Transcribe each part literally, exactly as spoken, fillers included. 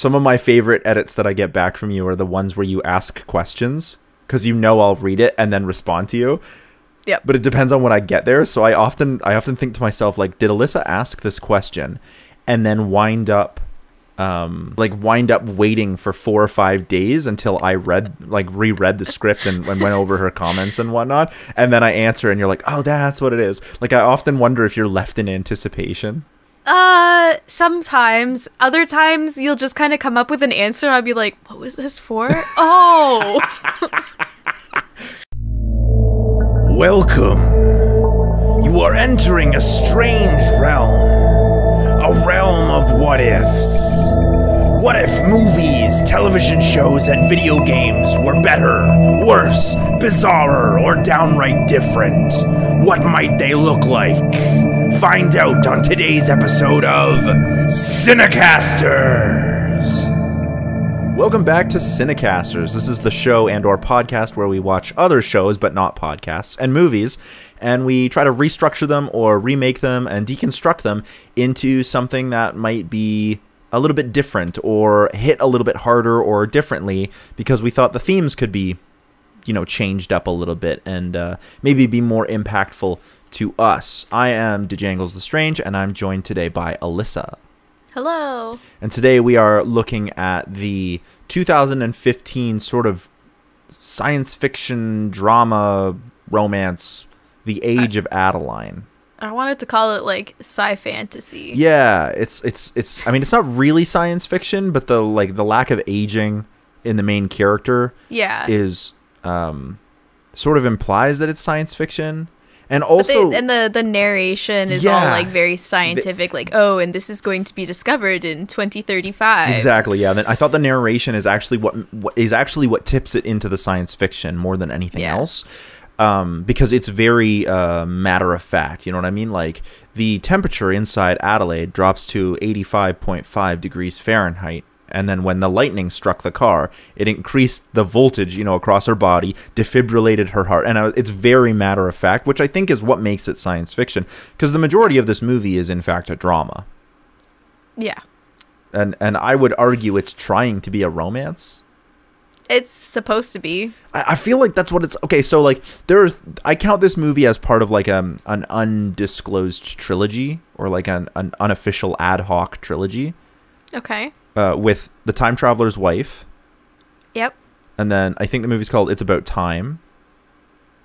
Some of my favorite edits that I get back from you are the ones where you ask questions, because you know I'll read it and then respond to you. Yep. But it depends on when I get there. So I often I often think to myself, like, did Alyssa ask this question and then wind up um like wind up waiting for four or five days until I read like reread the script and, and went over her comments and whatnot, and then I answer and you're like, oh, that's what it is. Like, I often wonder if you're left in anticipation. Uh, sometimes. Other times you'll just kind of come up with an answer and I'll be like, what was this for? Oh. Welcome. You are entering a strange realm. A realm of what ifs. What if movies, television shows, and video games were better, worse, bizarrer, or downright different? What might they look like? Find out on today's episode of Cinecasters. Welcome back to Cinecasters. This is the show and or podcast where we watch other shows, but not podcasts, and movies, and we try to restructure them or remake them and deconstruct them into something that might be a little bit different or hit a little bit harder or differently, because we thought the themes could be, you know, changed up a little bit and uh, maybe be more impactful to us. I am de Janglez the Strange, and I'm joined today by Alyssa. Hello. And today we are looking at the two thousand fifteen sort of science fiction drama romance, The Age of Adaline. I wanted to call it like sci fantasy. Yeah, it's it's it's. I mean, it's not really science fiction, but the like the lack of aging in the main character, yeah, is um, sort of implies that it's science fiction. And also, they, and the the narration is, yeah, all like very scientific, they, like, oh, and this is going to be discovered in twenty thirty-five. Exactly, yeah. Then I thought the narration is actually what, what is actually what tips it into the science fiction more than anything, yeah, else, um, because it's very uh, matter of fact. You know what I mean? Like, the temperature inside Adelaide drops to eighty-five point five degrees Fahrenheit. And then when the lightning struck the car, it increased the voltage, you know, across her body, defibrillated her heart. And it's very matter of fact, which I think is what makes it science fiction, because the majority of this movie is, in fact, a drama. Yeah. And and I would argue it's trying to be a romance. It's supposed to be. I, I feel like that's what it's. Okay, so like there's, I count this movie as part of like um, an undisclosed trilogy, or like an, an unofficial ad hoc trilogy. Okay. Uh, with The Time Traveler's Wife. Yep. And then I think the movie's called It's About Time.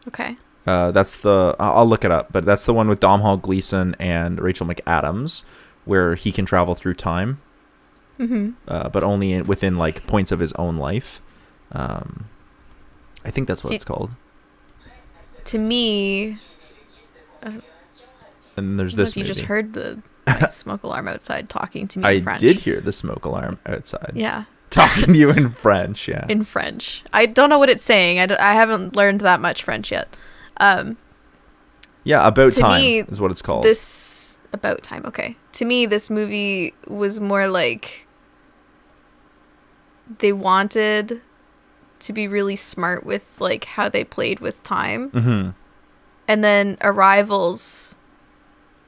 Okay. Uh, that's the... I'll look it up, but that's the one with Domhnall Gleeson and Rachel McAdams, where he can travel through time, mm-hmm, uh, but only in, within, like, points of his own life. Um, I think that's what See, it's called. To me... Uh, and there's this movie. You just heard the... My smoke alarm outside talking to me in I French. I did hear the smoke alarm outside. Yeah. Talking to you in French, yeah. In French. I don't know what it's saying. I, d I haven't learned that much French yet. Um, yeah, About Time me, is what it's called. This About Time, okay. To me, this movie was more like they wanted to be really smart with like how they played with time. Mm-hmm. And then Arrival's...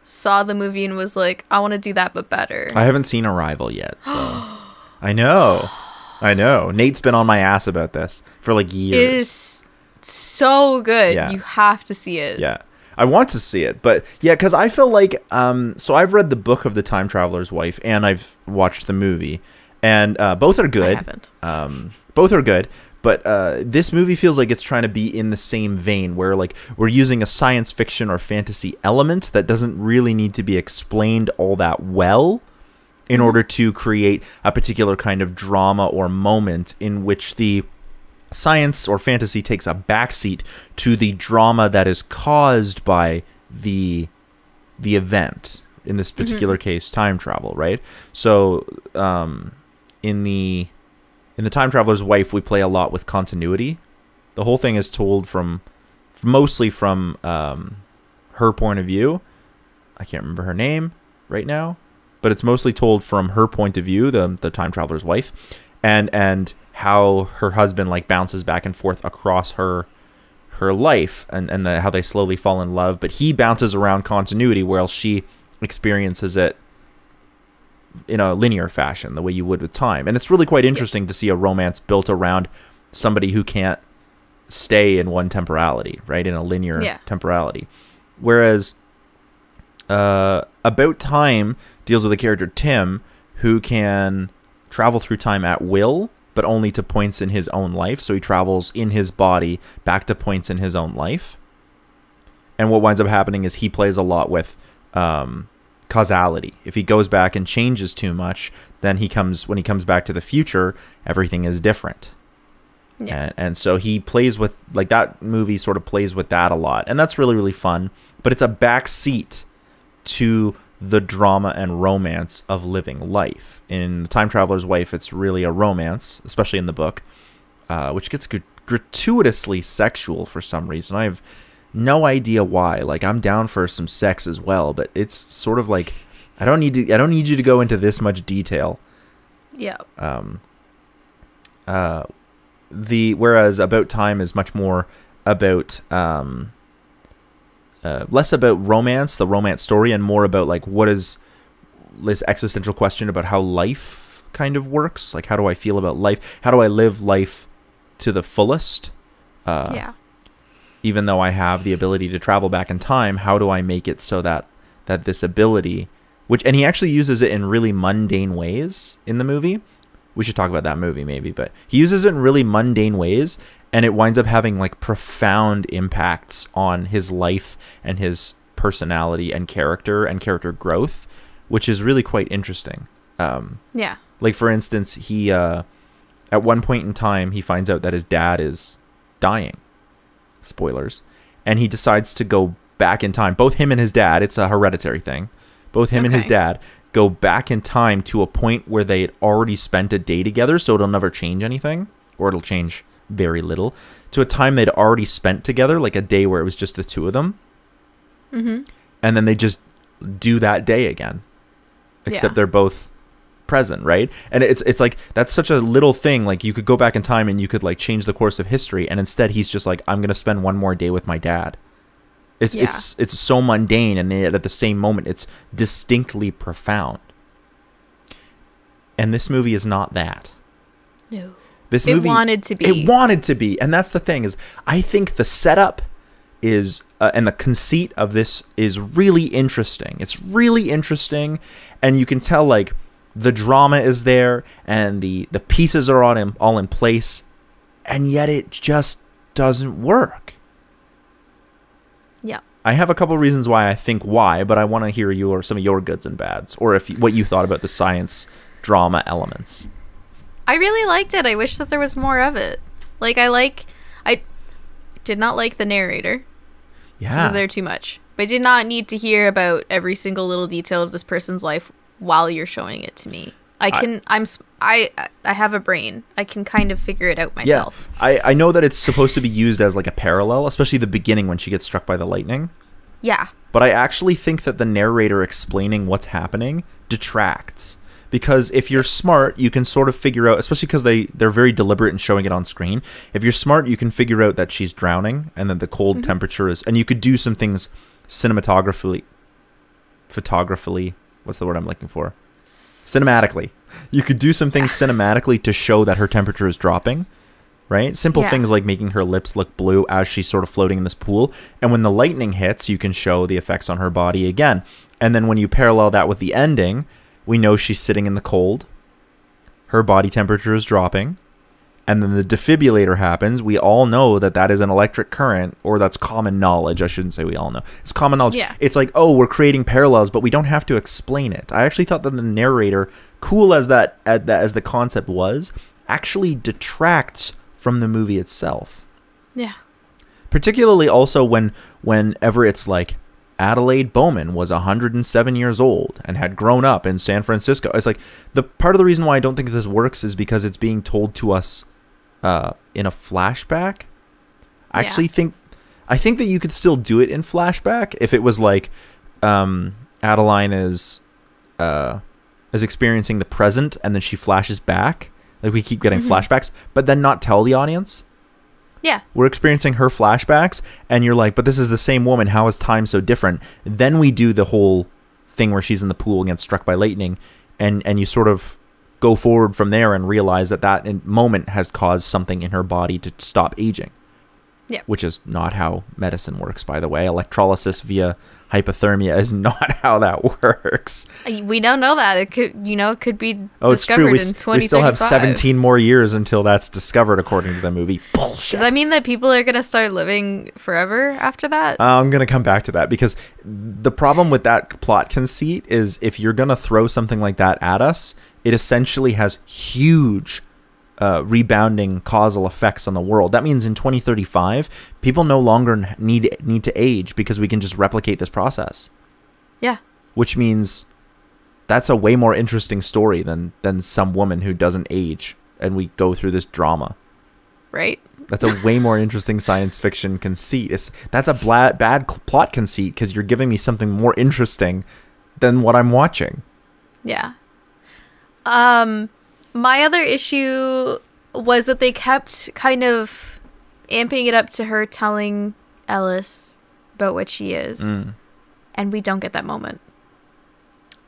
saw the movie and was like, I want to do that, but better. I haven't seen Arrival yet, so I know, I know. Nate's been on my ass about this for like years. It is so good. Yeah. You have to see it. Yeah, I want to see it, but yeah, because I feel like um. So I've read the book of The Time Traveler's Wife, and I've watched the movie, and uh, both are good. I haven't. Um, both are good. But uh, this movie feels like it's trying to be in the same vein, where like we're using a science fiction or fantasy element that doesn't really need to be explained all that well in order to create a particular kind of drama or moment in which the science or fantasy takes a backseat to the drama that is caused by the the event. In this particular, mm-hmm, case, time travel, right? So um, in the... In The Time Traveler's Wife, we play a lot with continuity. The whole thing is told from, mostly from um, her point of view. I can't remember her name right now, but it's mostly told from her point of view, the the Time Traveler's Wife, and and how her husband like bounces back and forth across her her life, and and the, how they slowly fall in love. But he bounces around continuity, while she experiences it in a linear fashion, the way you would with time. And it's really quite interesting yeah. to see a romance built around somebody who can't stay in one temporality, right? In a linear yeah. temporality. Whereas uh, About Time deals with a character, Tim, who can travel through time at will, but only to points in his own life. So he travels in his body back to points in his own life. And what winds up happening is he plays a lot with um, causality. If he goes back and changes too much, then he comes when he comes back to the future, everything is different. Yeah. And, and so he plays with, like, that movie sort of plays with that a lot. And that's really, really fun. But it's a backseat to the drama and romance of living life. In The Time Traveler's Wife, it's really a romance, especially in the book, uh, which gets gr gratuitously sexual for some reason. I have no idea why. Like, I'm down for some sex as well, but it's sort of like, I don't need to, I don't need you to go into this much detail. Yeah. Um, uh, the, whereas About Time is much more about, um, uh, less about romance, the romance story, and more about, like, what is this existential question about how life kind of works? Like, how do I feel about life? How do I live life to the fullest? Uh, yeah. Even though I have the ability to travel back in time, how do I make it so that that this ability, which, and he actually uses it in really mundane ways in the movie. We should talk about that movie maybe, but he uses it in really mundane ways, and it winds up having, like, profound impacts on his life and his personality and character and character growth, which is really quite interesting. Um, yeah. Like, for instance, he uh, at one point in time, he finds out that his dad is dying. Spoilers. And he decides to go back in time. Both him and his dad, it's a hereditary thing. Both him okay. and his dad go back in time to a point where they had already spent a day together, so it'll never change anything, or it'll change very little, to a time they'd already spent together, like a day where it was just the two of them. Mm-hmm. And then they just do that day again, except yeah. they're both present, right? And it's it's like, that's such a little thing. Like, you could go back in time and you could, like, change the course of history, and instead he's just like, I'm gonna spend one more day with my dad. It's yeah. it's it's so mundane, and yet at the same moment it's distinctly profound. And this movie is not that. No. This movie, it wanted to be. It wanted to be, and that's the thing, is I think the setup is uh, and the conceit of this is really interesting. It's really interesting, and you can tell, like, the drama is there, and the the pieces are all in, all in place, and yet it just doesn't work. Yeah. I have a couple reasons why I think why, but I want to hear your some of your goods and bads, or if what you thought about the science drama elements. I really liked it. I wish that there was more of it. Like, I like, I did not like the narrator. Yeah. Because they're too much. But I did not need to hear about every single little detail of this person's life while you're showing it to me. I can I, I'm I I have a brain. I can kind of figure it out myself. Yeah, I I know that it's supposed to be used as, like, a parallel, especially the beginning when she gets struck by the lightning. Yeah. But I actually think that the narrator explaining what's happening detracts, because if you're smart, you can sort of figure out, especially because they they're very deliberate in showing it on screen. If you're smart, you can figure out that she's drowning and that the cold mm-hmm. temperature is, and you could do some things cinematographically photographically What's the word I'm looking for? Cinematically. You could do some things cinematically to show that her temperature is dropping, right? Simple yeah. things like making her lips look blue as she's sort of floating in this pool. And when the lightning hits, you can show the effects on her body again. And then when you parallel that with the ending, we know she's sitting in the cold. Her body temperature is dropping. And then the defibrillator happens. We all know that that is an electric current, or that's common knowledge. I shouldn't say we all know. It's common knowledge. Yeah. It's like, oh, we're creating parallels, but we don't have to explain it. I actually thought that the narrator, cool as that as the concept was, actually detracts from the movie itself. Yeah. Particularly also when whenever it's like, Adelaide Bowman was one hundred and seven years old and had grown up in San Francisco. It's like, the part of the reason why I don't think this works is because it's being told to us Uh, in a flashback. I yeah. actually think I think that you could still do it in flashback if it was like um, Adaline is uh, is experiencing the present and then she flashes back. Like, we keep getting mm-hmm. flashbacks, but then not tell the audience. Yeah. We're experiencing her flashbacks and you're like, but this is the same woman. How is time so different? Then we do the whole thing where she's in the pool and gets struck by lightning, and and you sort of go forward from there and realize that that moment has caused something in her body to stop aging. Yeah. Which is not how medicine works, by the way. Electrolysis via hypothermia is not how that works. We don't know that. It could, you know, it could be oh, discovered it's true. We, in we still have seventeen more years until that's discovered, according to the movie. Bullshit. Does that mean that people are going to start living forever after that? Uh, I'm going to come back to that, because the problem with that plot conceit is if you're going to throw something like that at us, it essentially has huge Uh, rebounding causal effects on the world. That means in twenty thirty-five, people no longer need need to age because we can just replicate this process. Yeah. Which means that's a way more interesting story than than some woman who doesn't age and we go through this drama. Right. That's a way more interesting science fiction conceit. It's that's a bad bad plot conceit because you're giving me something more interesting than what I'm watching. Yeah. Um. My other issue was that they kept kind of amping it up to her telling Ellis about what she is, mm. and we don't get that moment.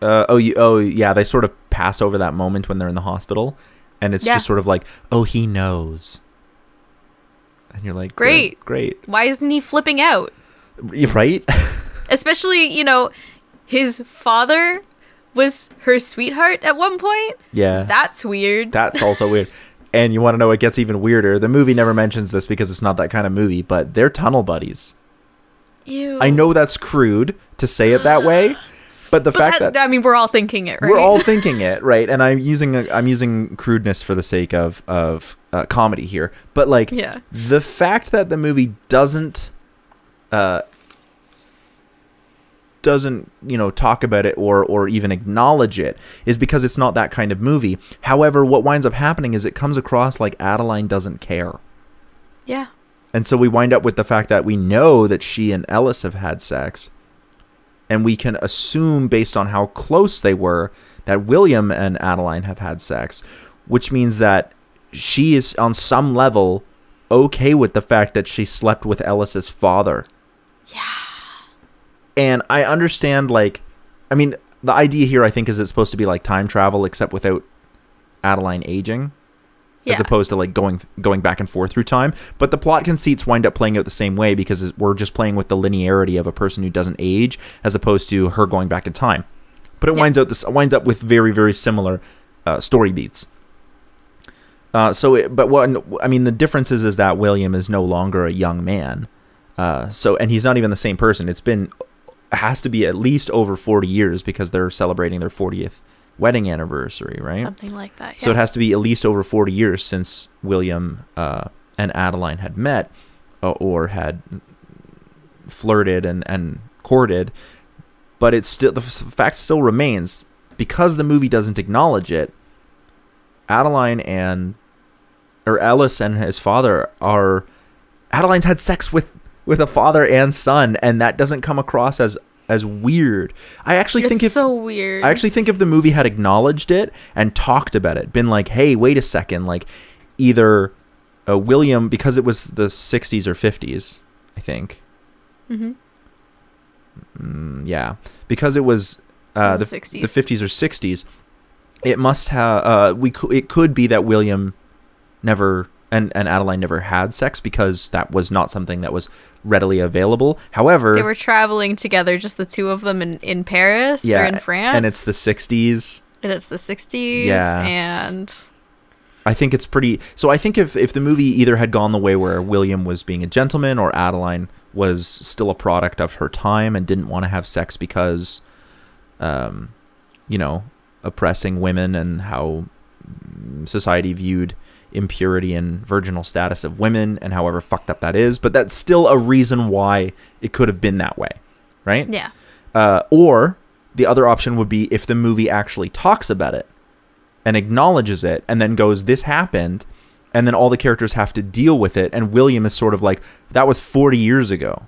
Uh, oh, you, oh, yeah, they sort of pass over that moment when they're in the hospital, and it's yeah. just sort of like, oh, he knows. And you're like, great, great. Why isn't he flipping out? Right? Especially, you know, his father was her sweetheart at one point. Yeah, that's weird. That's also weird. And you want to know what gets even weirder? The movie never mentions this because it's not that kind of movie, but they're tunnel buddies. Ew. I know that's crude to say it that way, but the but fact that, that I mean, we're all thinking it, right? We're all thinking it, right? And I'm using a, I'm using crudeness for the sake of of uh, comedy here, but like, yeah, the fact that the movie doesn't uh doesn't, you know, talk about it or or even acknowledge it is because it's not that kind of movie. However, what winds up happening is it comes across like Adaline doesn't care. Yeah. And so we wind up with the fact that we know that she and Ellis have had sex, and we can assume based on how close they were that William and Adaline have had sex, which means that she is on some level okay with the fact that she slept with Ellis's father. Yeah. And I understand, like, I mean, the idea here, I think, is it's supposed to be like time travel, except without Adaline aging, yeah. as opposed to like going going back and forth through time. But the plot conceits wind up playing out the same way because we're just playing with the linearity of a person who doesn't age, as opposed to her going back in time. But it yeah. winds out this winds up with very very similar uh, story beats. Uh, so, it, but what I mean, the difference is is that William is no longer a young man. Uh, so, and he's not even the same person. It's been has to be at least over forty years because they're celebrating their fortieth wedding anniversary, right? Something like that, yeah. So it has to be at least over forty years since William uh, and Adaline had met uh, or had flirted and, and courted. But it's still, the fact still remains, because the movie doesn't acknowledge it, Adaline and, or Ellis and his father are, Adeline's had sex with with a father and son, and that doesn't come across as as weird. I actually it's think if so weird. I actually think if the movie had acknowledged it and talked about it, been like, "Hey, wait a second, like either uh, William, because it was the sixties or fifties, I think." Mm-hmm. Mm, yeah, because it was uh, the sixties, the fifties or sixties. It must have. Uh, we it could be that William never. And, and Adaline never had sex because that was not something that was readily available. However, they were traveling together, just the two of them in, in Paris yeah, or in France. And it's the sixties. And it's the sixties. Yeah. And I think it's pretty. So I think if, if the movie either had gone the way where William was being a gentleman or Adaline was still a product of her time and didn't want to have sex because, um, you know, oppressing women and how society viewed impurity and virginal status of women and however fucked up that is, but that's still a reason why it could have been that way, right? Yeah. Uh, or the other option would be if the movie actually talks about it and acknowledges it and then goes, this happened, and then all the characters have to deal with it, and William is sort of like, that was forty years ago.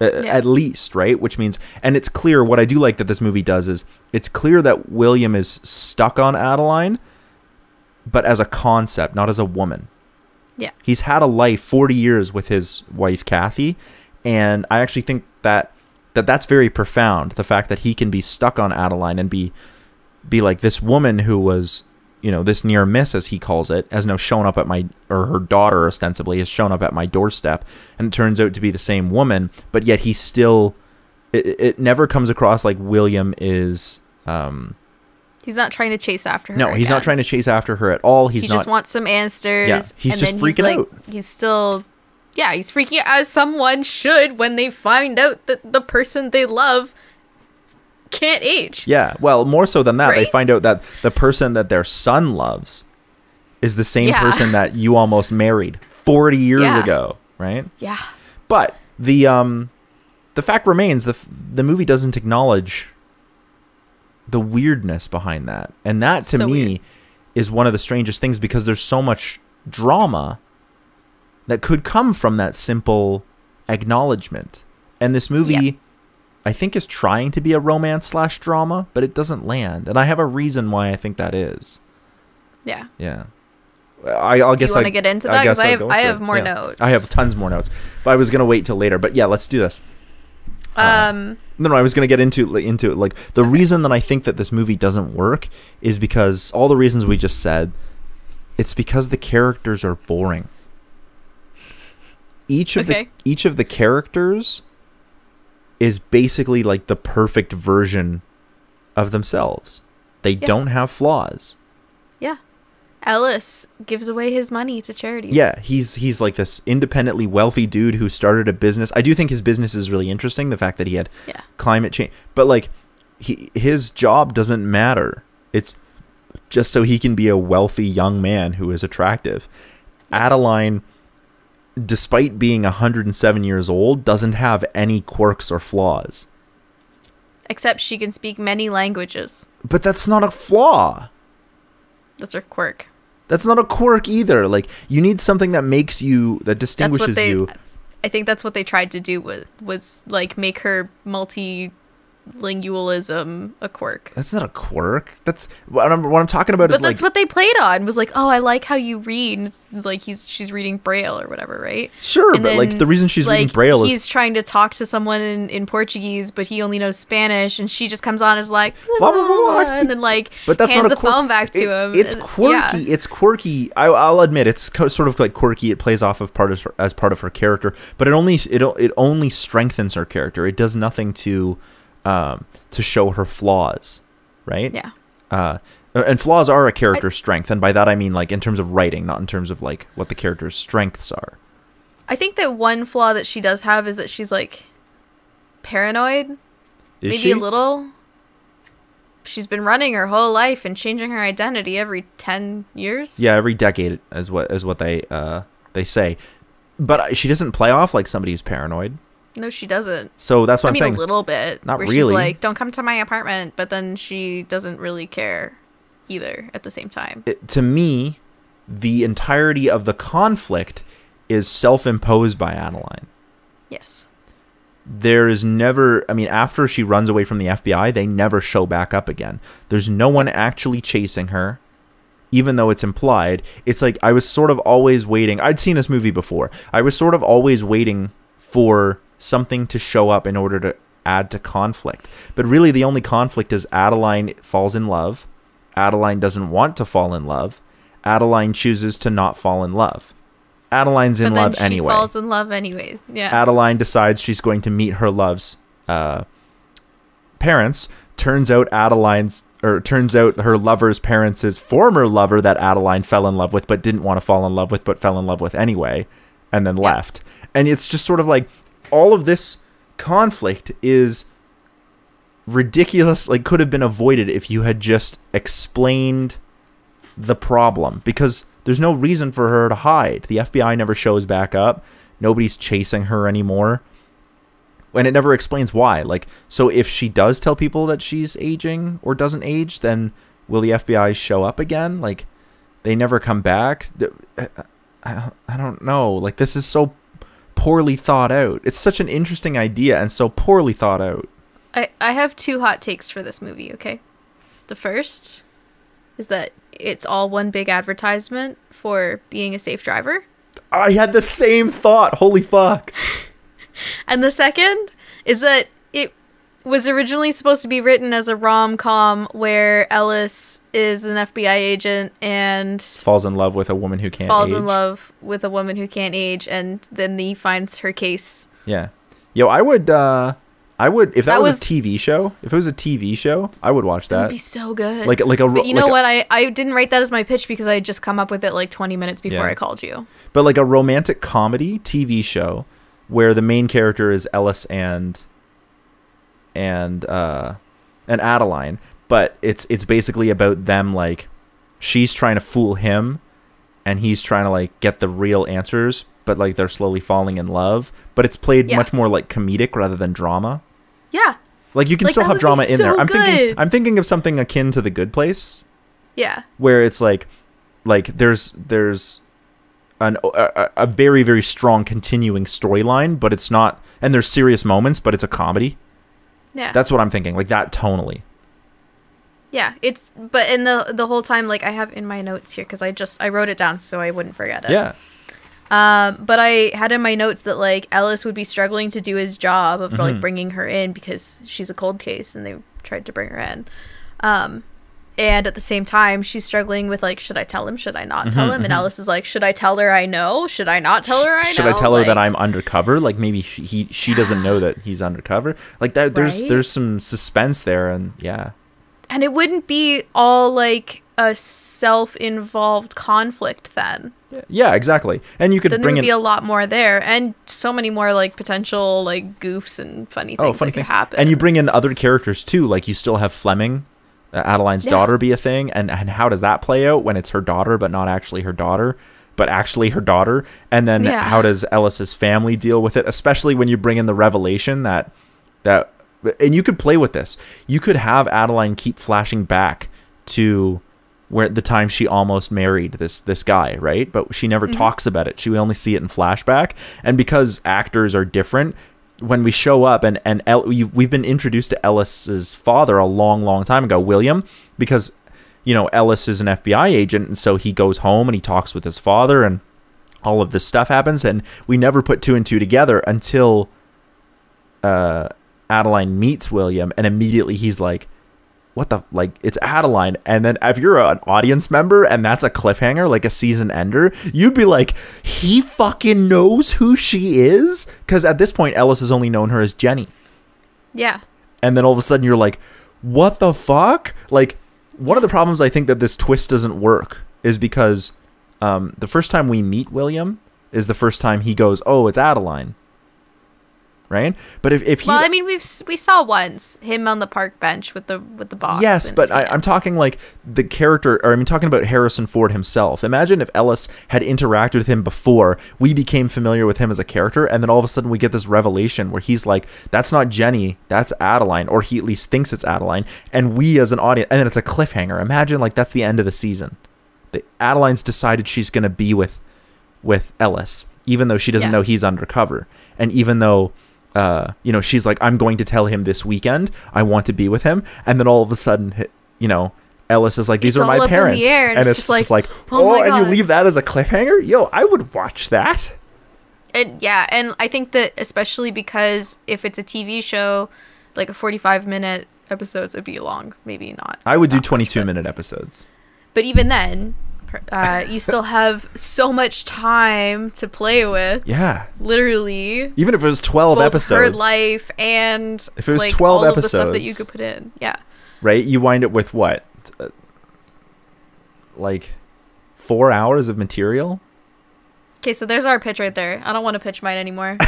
Yeah. At least, right? Which means, and it's clear, what I do like that this movie does is it's clear that William is stuck on Adaline, but as a concept, not as a woman. Yeah. He's had a life forty years with his wife, Kathy. And I actually think that, that that's very profound. The fact that he can be stuck on Adaline and be be like, this woman who was, you know, this near miss, as he calls it, has now shown up at my, or her daughter ostensibly has shown up at my doorstep, and it turns out to be the same woman, but yet he still, it, it never comes across like William is, um, he's not trying to chase after her. No, he's again. not trying to chase after her at all. He's he not, just wants some answers. Yeah, he's and just freaking he's like, out. He's still, yeah, he's freaking out, as someone should when they find out that the person they love can't age. Yeah, well, more so than that, right? They find out that the person that their son loves is the same yeah. person that you almost married forty years yeah. ago, right? Yeah. But the um, the fact remains, the the movie doesn't acknowledge the weirdness behind that, and that to so me weird. is one of the strangest things, because there's so much drama that could come from that simple acknowledgement. And this movie, yeah. I think, is trying to be a romance slash drama, but it doesn't land, and I have a reason why I think that is. Yeah. Yeah. I, I'll do guess. You want to get into that? Because I, I have, I have more yeah. notes. I have tons more notes, but I was gonna wait till later. But yeah, let's do this. Um. Uh, no, no, I was gonna get into into it. Like the okay. reason that I think that this movie doesn't work is because all the reasons we just said. It's because the characters are boring. Each of okay. the each of the characters is basically like the perfect version of themselves. They yeah. don't have flaws. Yeah. Ellis gives away his money to charities. Yeah, he's he's like this independently wealthy dude who started a business. I do think his business is really interesting, the fact that he had yeah. climate change. But like he his job doesn't matter. It's just so he can be a wealthy young man who is attractive. Yeah. Adaline, despite being one hundred seven years old, doesn't have any quirks or flaws. Except she can speak many languages. But that's not a flaw. That's her quirk. That's not a quirk either. Like, you need something that makes you, that distinguishes that's what they, you. I think that's what they tried to do was, was like, make her multilingualism a quirk. That's not a quirk. That's what I'm, what I'm talking about. But is that's like, what they played on was like, oh, I like how you read. And it's, it's like he's she's reading Braille or whatever, right? Sure, and but then, like the reason she's like, reading Braille he's is he's trying to talk to someone in, in Portuguese, but he only knows Spanish, and she just comes on and is like, blah, blah, blah, blah, and then like but that's hands not the phone back to it, him. It's quirky. Yeah. It's quirky. I, I'll admit it's sort of like quirky. It plays off of part of her, as part of her character, but it only it it only strengthens her character. It does nothing to. Um, to show her flaws, right? Yeah. Uh, and flaws are a character's I, strength, and by that I mean like in terms of writing, not in terms of like what the character's strengths are. I think that one flaw that she does have is that she's like paranoid. Is maybe she? a little. She's been running her whole life and changing her identity every ten years. Yeah, every decade is what is what they uh they say, but she doesn't play off like somebody who's paranoid. No, she doesn't. So that's what I I'm mean, saying. A little bit. Not where really. She's like, don't come to my apartment, but then she doesn't really care either at the same time. It, to me, the entirety of the conflict is self-imposed by Adaline. Yes. There is never, I mean, after she runs away from the F B I, they never show back up again. There's no one actually chasing her. Even though it's implied, it's like I was sort of always waiting. I'd seen this movie before. I was sort of always waiting for something to show up in order to add to conflict. But really the only conflict is Adaline falls in love. Adaline doesn't want to fall in love. Adaline chooses to not fall in love. Adeline's in love anyway. But she falls in love anyways. Yeah. Adaline decides she's going to meet her love's uh, parents. Turns out Adeline's, or turns out her lover's parents' his former lover that Adaline fell in love with but didn't want to fall in love with but fell in love with anyway and then yeah. left. And it's just sort of like, all of this conflict is ridiculous, like could have been avoided if you had just explained the problem, because there's no reason for her to hide. The F B I never shows back up. Nobody's chasing her anymore. And it never explains why. Like, so if she does tell people that she's aging or doesn't age, then will the F B I show up again? Like, they never come back. I don't know. Like, this is so poorly thought out. It's such an interesting idea and so poorly thought out. I, I have two hot takes for this movie, okay? The first is that it's all one big advertisement for being a safe driver. I had the same thought. Holy fuck. And the second is that it was originally supposed to be written as a rom-com where Ellis is an F B I agent and falls in love with a woman who can't falls age. in love with a woman who can't age, and then he finds her case. Yeah. Yo, I would uh I would if that, that was, was a T V show, if it was a T V show, I would watch that. It would be so good. Like like a but you like know a, what? I I didn't write that as my pitch because I had just come up with it like twenty minutes before yeah. I called you. But like a romantic comedy T V show where the main character is Ellis and and uh and Adaline, but it's it's basically about them, like she's trying to fool him and he's trying to like get the real answers, but like they're slowly falling in love, but it's played yeah. much more like comedic rather than drama. Yeah, like you can like, still have drama in so there. I'm good. thinking I'm thinking of something akin to The Good Place. Yeah, where it's like like there's there's An, a, a very, very strong continuing storyline, but it's not, and there's serious moments, but it's a comedy. Yeah, that's what I'm thinking, like that tonally. Yeah, it's, but in the the whole time, like I have in my notes here because I just I wrote it down so I wouldn't forget it. Yeah. Um, but I had in my notes that like Ellis would be struggling to do his job of mm-hmm. like bringing her in because she's a cold case and they tried to bring her in. Um. And at the same time, she's struggling with, like, should I tell him? Should I not tell mm-hmm, him? And mm-hmm. Alice is like, should I tell her I know? Should I not tell her I know? Should I tell like, her that I'm undercover? Like, maybe she, he, she doesn't know that he's undercover. Like, that, there's right? there's some suspense there, and yeah. And it wouldn't be all, like, a self-involved conflict then. Yeah, exactly. And you could then bring there'd in... be a lot more there, and so many more, like, potential, like, goofs and funny things oh, funny that thing. could happen. And you bring in other characters, too. Like, you still have Fleming... Uh, Adeline's yeah. daughter be a thing, and and how does that play out when it's her daughter but not actually her daughter but actually her daughter, and then yeah. how does Ellis's family deal with it, especially when you bring in the revelation that that and you could play with this. You could have Adaline keep flashing back to where the time she almost married this this guy, right? But she never mm-hmm. talks about it. She would only see it in flashback, and because actors are different, when we show up and, and El, we've been introduced to Ellis's father a long, long time ago, William, because, you know, Ellis is an F B I agent. And so he goes home and he talks with his father and all of this stuff happens. And we never put two and two together until uh, Adaline meets William. And immediately he's like, what the, like, it's Adaline. And then if you're an audience member and that's a cliffhanger, like a season ender, you'd be like, he fucking knows who she is? Because at this point, Ellis has only known her as Jenny. Yeah. And then all of a sudden you're like, what the fuck? Like, one of the problems I think that this twist doesn't work is because um, the first time we meet William is the first time he goes, oh, it's Adaline. Right, but if, if he, well, I mean, we've we saw once him on the park bench with the with the box. Yes, but I, I'm talking like the character, or I'm talking about Harrison Ford himself. Imagine if Ellis had interacted with him before we became familiar with him as a character, and then all of a sudden we get this revelation where he's like, "That's not Jenny, that's Adaline," or he at least thinks it's Adaline, and we as an audience, and then it's a cliffhanger. Imagine like that's the end of the season. The Adeline's decided she's gonna be with with Ellis, even though she doesn't yeah. know he's undercover, and even though. Uh, you know, she's like, I'm going to tell him this weekend. I want to be with him. And then all of a sudden, you know, Ellis is like, these it's are my parents. The air, and, and it's, it's just, just like, like oh, oh and you leave that as a cliffhanger? Yo, I would watch that. And yeah, and I think that especially because if it's a T V show, like a forty-five minute episodes would be long. Maybe not. I would not do twenty-two minute episodes. But even then... Uh, you still have so much time to play with. Yeah, literally. Even if it was twelve both episodes, her life and if it was like, twelve all episodes, of the stuff that you could put in. Yeah, right. You wind up with what, uh, like, four hours of material. Okay, so there's our pitch right there. I don't want to pitch mine anymore.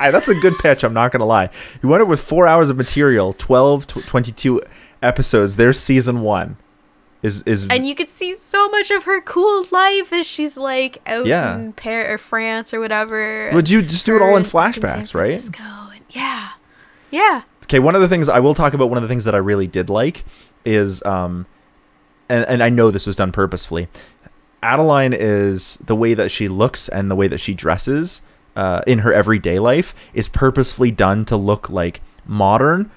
That's a good pitch. I'm not gonna lie. You wind up with four hours of material, twelve, twenty-two episodes. There's season one. Is, is and you could see so much of her cool life as she's like out yeah. in Paris or France or whatever. Would you just do it all in flashbacks, right? And yeah, yeah. Okay, one of the things I will talk about, one of the things that I really did like is, um, and and I know this was done purposefully. Adaline is the way that she looks and the way that she dresses uh, in her everyday life is purposefully done to look like modern,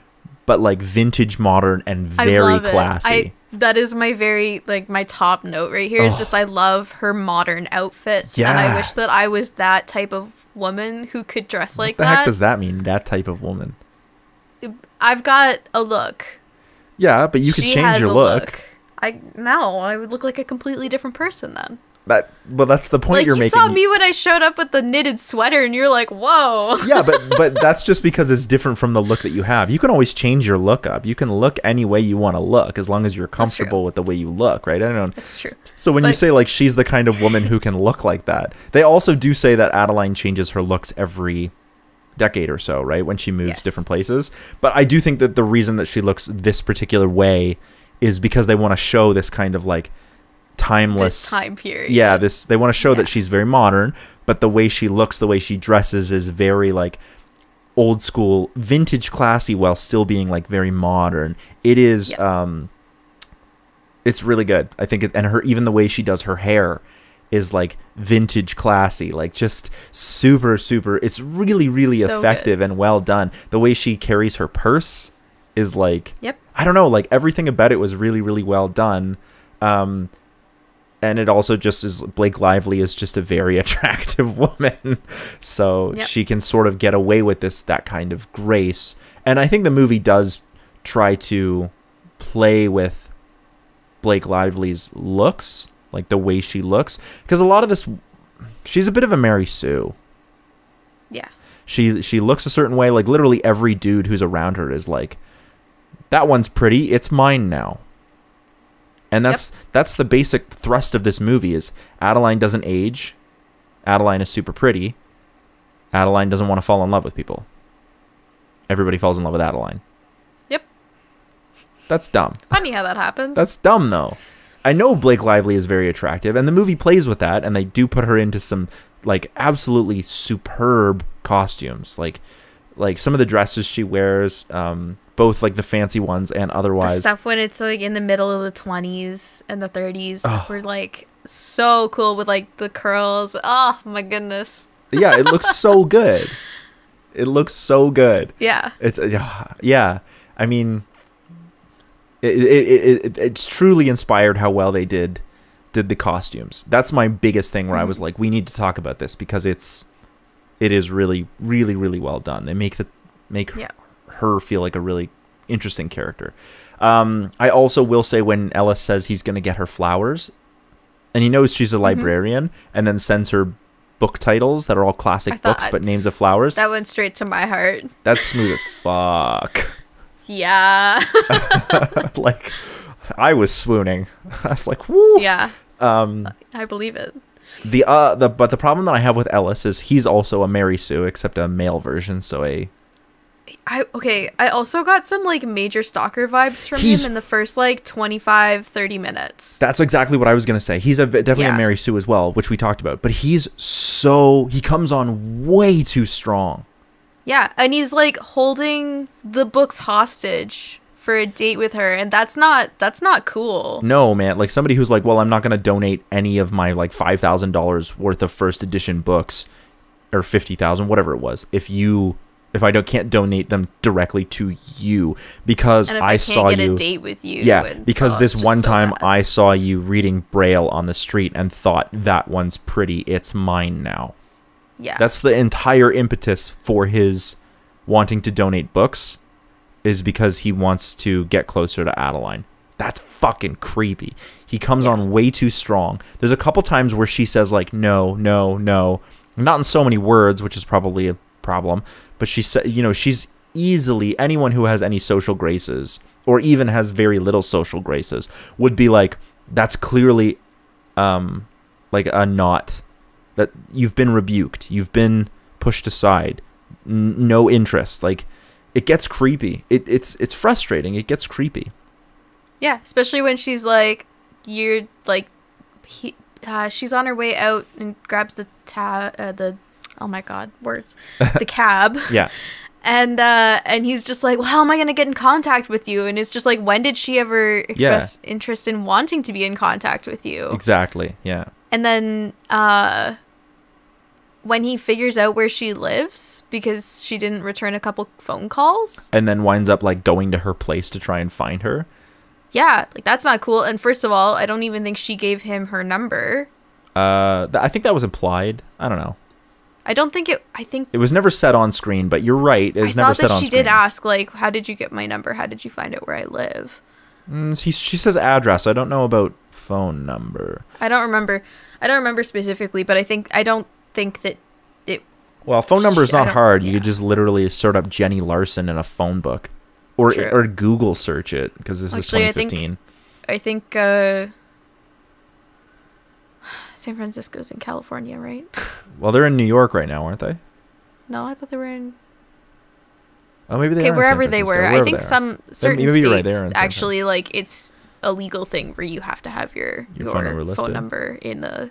but like vintage modern and very classy. I, that is my very, like, my top note right here is oh. just I love her modern outfits. Yes. And I wish that I was that type of woman who could dress like that. What the that. heck does that mean, that type of woman? I've got a look. Yeah, but you could she change your look. look. I no, I would look like a completely different person then. That, well, that's the point like, you're you making. You saw me when I showed up with the knitted sweater, and you're like, "Whoa!" Yeah, but but that's just because it's different from the look that you have. You can always change your look up. You can look any way you want to look, as long as you're comfortable with the way you look, right? I don't know. That's true. So when but, you say like she's the kind of woman who can look like that, they also do say that Adaline changes her looks every decade or so, right? When she moves yes. different places. But I do think that the reason that she looks this particular way is because they want to show this kind of like. timeless this time period yeah this they want to show yeah. that she's very modern, but the way she looks, the way she dresses is very like old school, vintage, classy, while still being like very modern. It is yeah. um it's really good, I think it, and her even the way she does her hair is like vintage, classy, like just super super it's really really so effective good. and well done. The way she carries her purse is like yep I don't know, like everything about it was really really well done. um And it also just is Blake Lively is just a very attractive woman. So yep. she can sort of get away with this, that kind of grace. And I think the movie does try to play with Blake Lively's looks, like the way she looks. Because a lot of this, she's a bit of a Mary Sue. Yeah. She, she looks a certain way. Like literally every dude who's around her is like, that one's pretty. It's mine now. And that's yep. that's the basic thrust of this movie is Adaline doesn't age. Adaline is super pretty. Adaline doesn't want to fall in love with people. Everybody falls in love with Adaline. Yep. That's dumb. Funny how that happens. That's dumb, though. I know Blake Lively is very attractive, and the movie plays with that, and they do put her into some like absolutely superb costumes. Like like some of the dresses she wears... Um, both like the fancy ones and otherwise. The stuff when it's like in the middle of the twenties and the thirties oh. were like so cool with like the curls. Oh my goodness. Yeah, it looks so good. It looks so good. Yeah. It's uh, yeah. I mean, it it, it it it's truly inspired how well they did did the costumes. That's my biggest thing where mm-hmm. I was like, we need to talk about this because it's it is really really really well done. They make the make yeah. her feel like a really interesting character. um I also will say when Ellis says he's gonna get her flowers and he knows she's a librarian mm-hmm. and then sends her book titles that are all classic books I, but names of flowers, that went straight to my heart. That's smooth as fuck. Yeah. Like I was swooning. I was like woo. Yeah. um I believe it. The uh the but the problem that I have with Ellis is he's also a Mary Sue except a male version, so a I okay, I also got some like major stalker vibes from he's, him in the first like twenty-five, thirty minutes. That's exactly what I was going to say. He's a definitely yeah. a Mary Sue as well, which we talked about, but he's so he comes on way too strong. Yeah, and he's like holding the books hostage for a date with her, and that's not that's not cool. No, man, like somebody who's like, "Well, I'm not going to donate any of my like five thousand dollars worth of first edition books or fifty thousand, whatever it was. If you If I don't, can't donate them directly to you because and if I, I saw get you. A date with you. Yeah, and, because oh, this one time so I saw you reading Braille on the street and thought that one's pretty. It's mine now." Yeah, that's the entire impetus for his wanting to donate books, is because he wants to get closer to Adaline. That's fucking creepy. He comes yeah. on way too strong. There's a couple times where she says like no, no, no, not in so many words, which is probably a problem. But she said, you know, she's easily, anyone who has any social graces or even has very little social graces would be like, that's clearly um, like a knot that you've been rebuked. You've been pushed aside. N no interest. Like it gets creepy. It, it's, it's frustrating. It gets creepy. Yeah. Especially when she's like, you're like, he, uh, she's on her way out and grabs the ta uh, the oh my God, words, the cab. Yeah. And uh, and he's just like, "Well, how am I going to get in contact with you?" And it's just like, when did she ever express yeah. interest in wanting to be in contact with you? Exactly, yeah. And then uh, when he figures out where she lives, because she didn't return a couple phone calls. And then winds up like going to her place to try and find her. Yeah, like that's not cool. And first of all, I don't even think she gave him her number. Uh, th I think that was implied. I don't know. I don't think it, I think... It was never said on screen, but you're right. It was never said on screen. I thought that she did ask, like, how did you get my number? How did you find out where I live? Mm, he, she says address. I don't know about phone number. I don't remember. I don't remember specifically, but I think, I don't think that it... Well, phone number is not hard. Yeah. You could just literally sort up Jenny Larson in a phone book. Or True. or Google search it, because this Actually, is twenty fifteen. I think, I think uh... San Francisco's in California, right? Well, they're in New York right now, aren't they? No, I thought they were in... Oh, maybe they okay, are wherever they were. Wherever I think some certain states right actually, like, it's a legal thing where you have to have your, your, your phone, number, phone number in the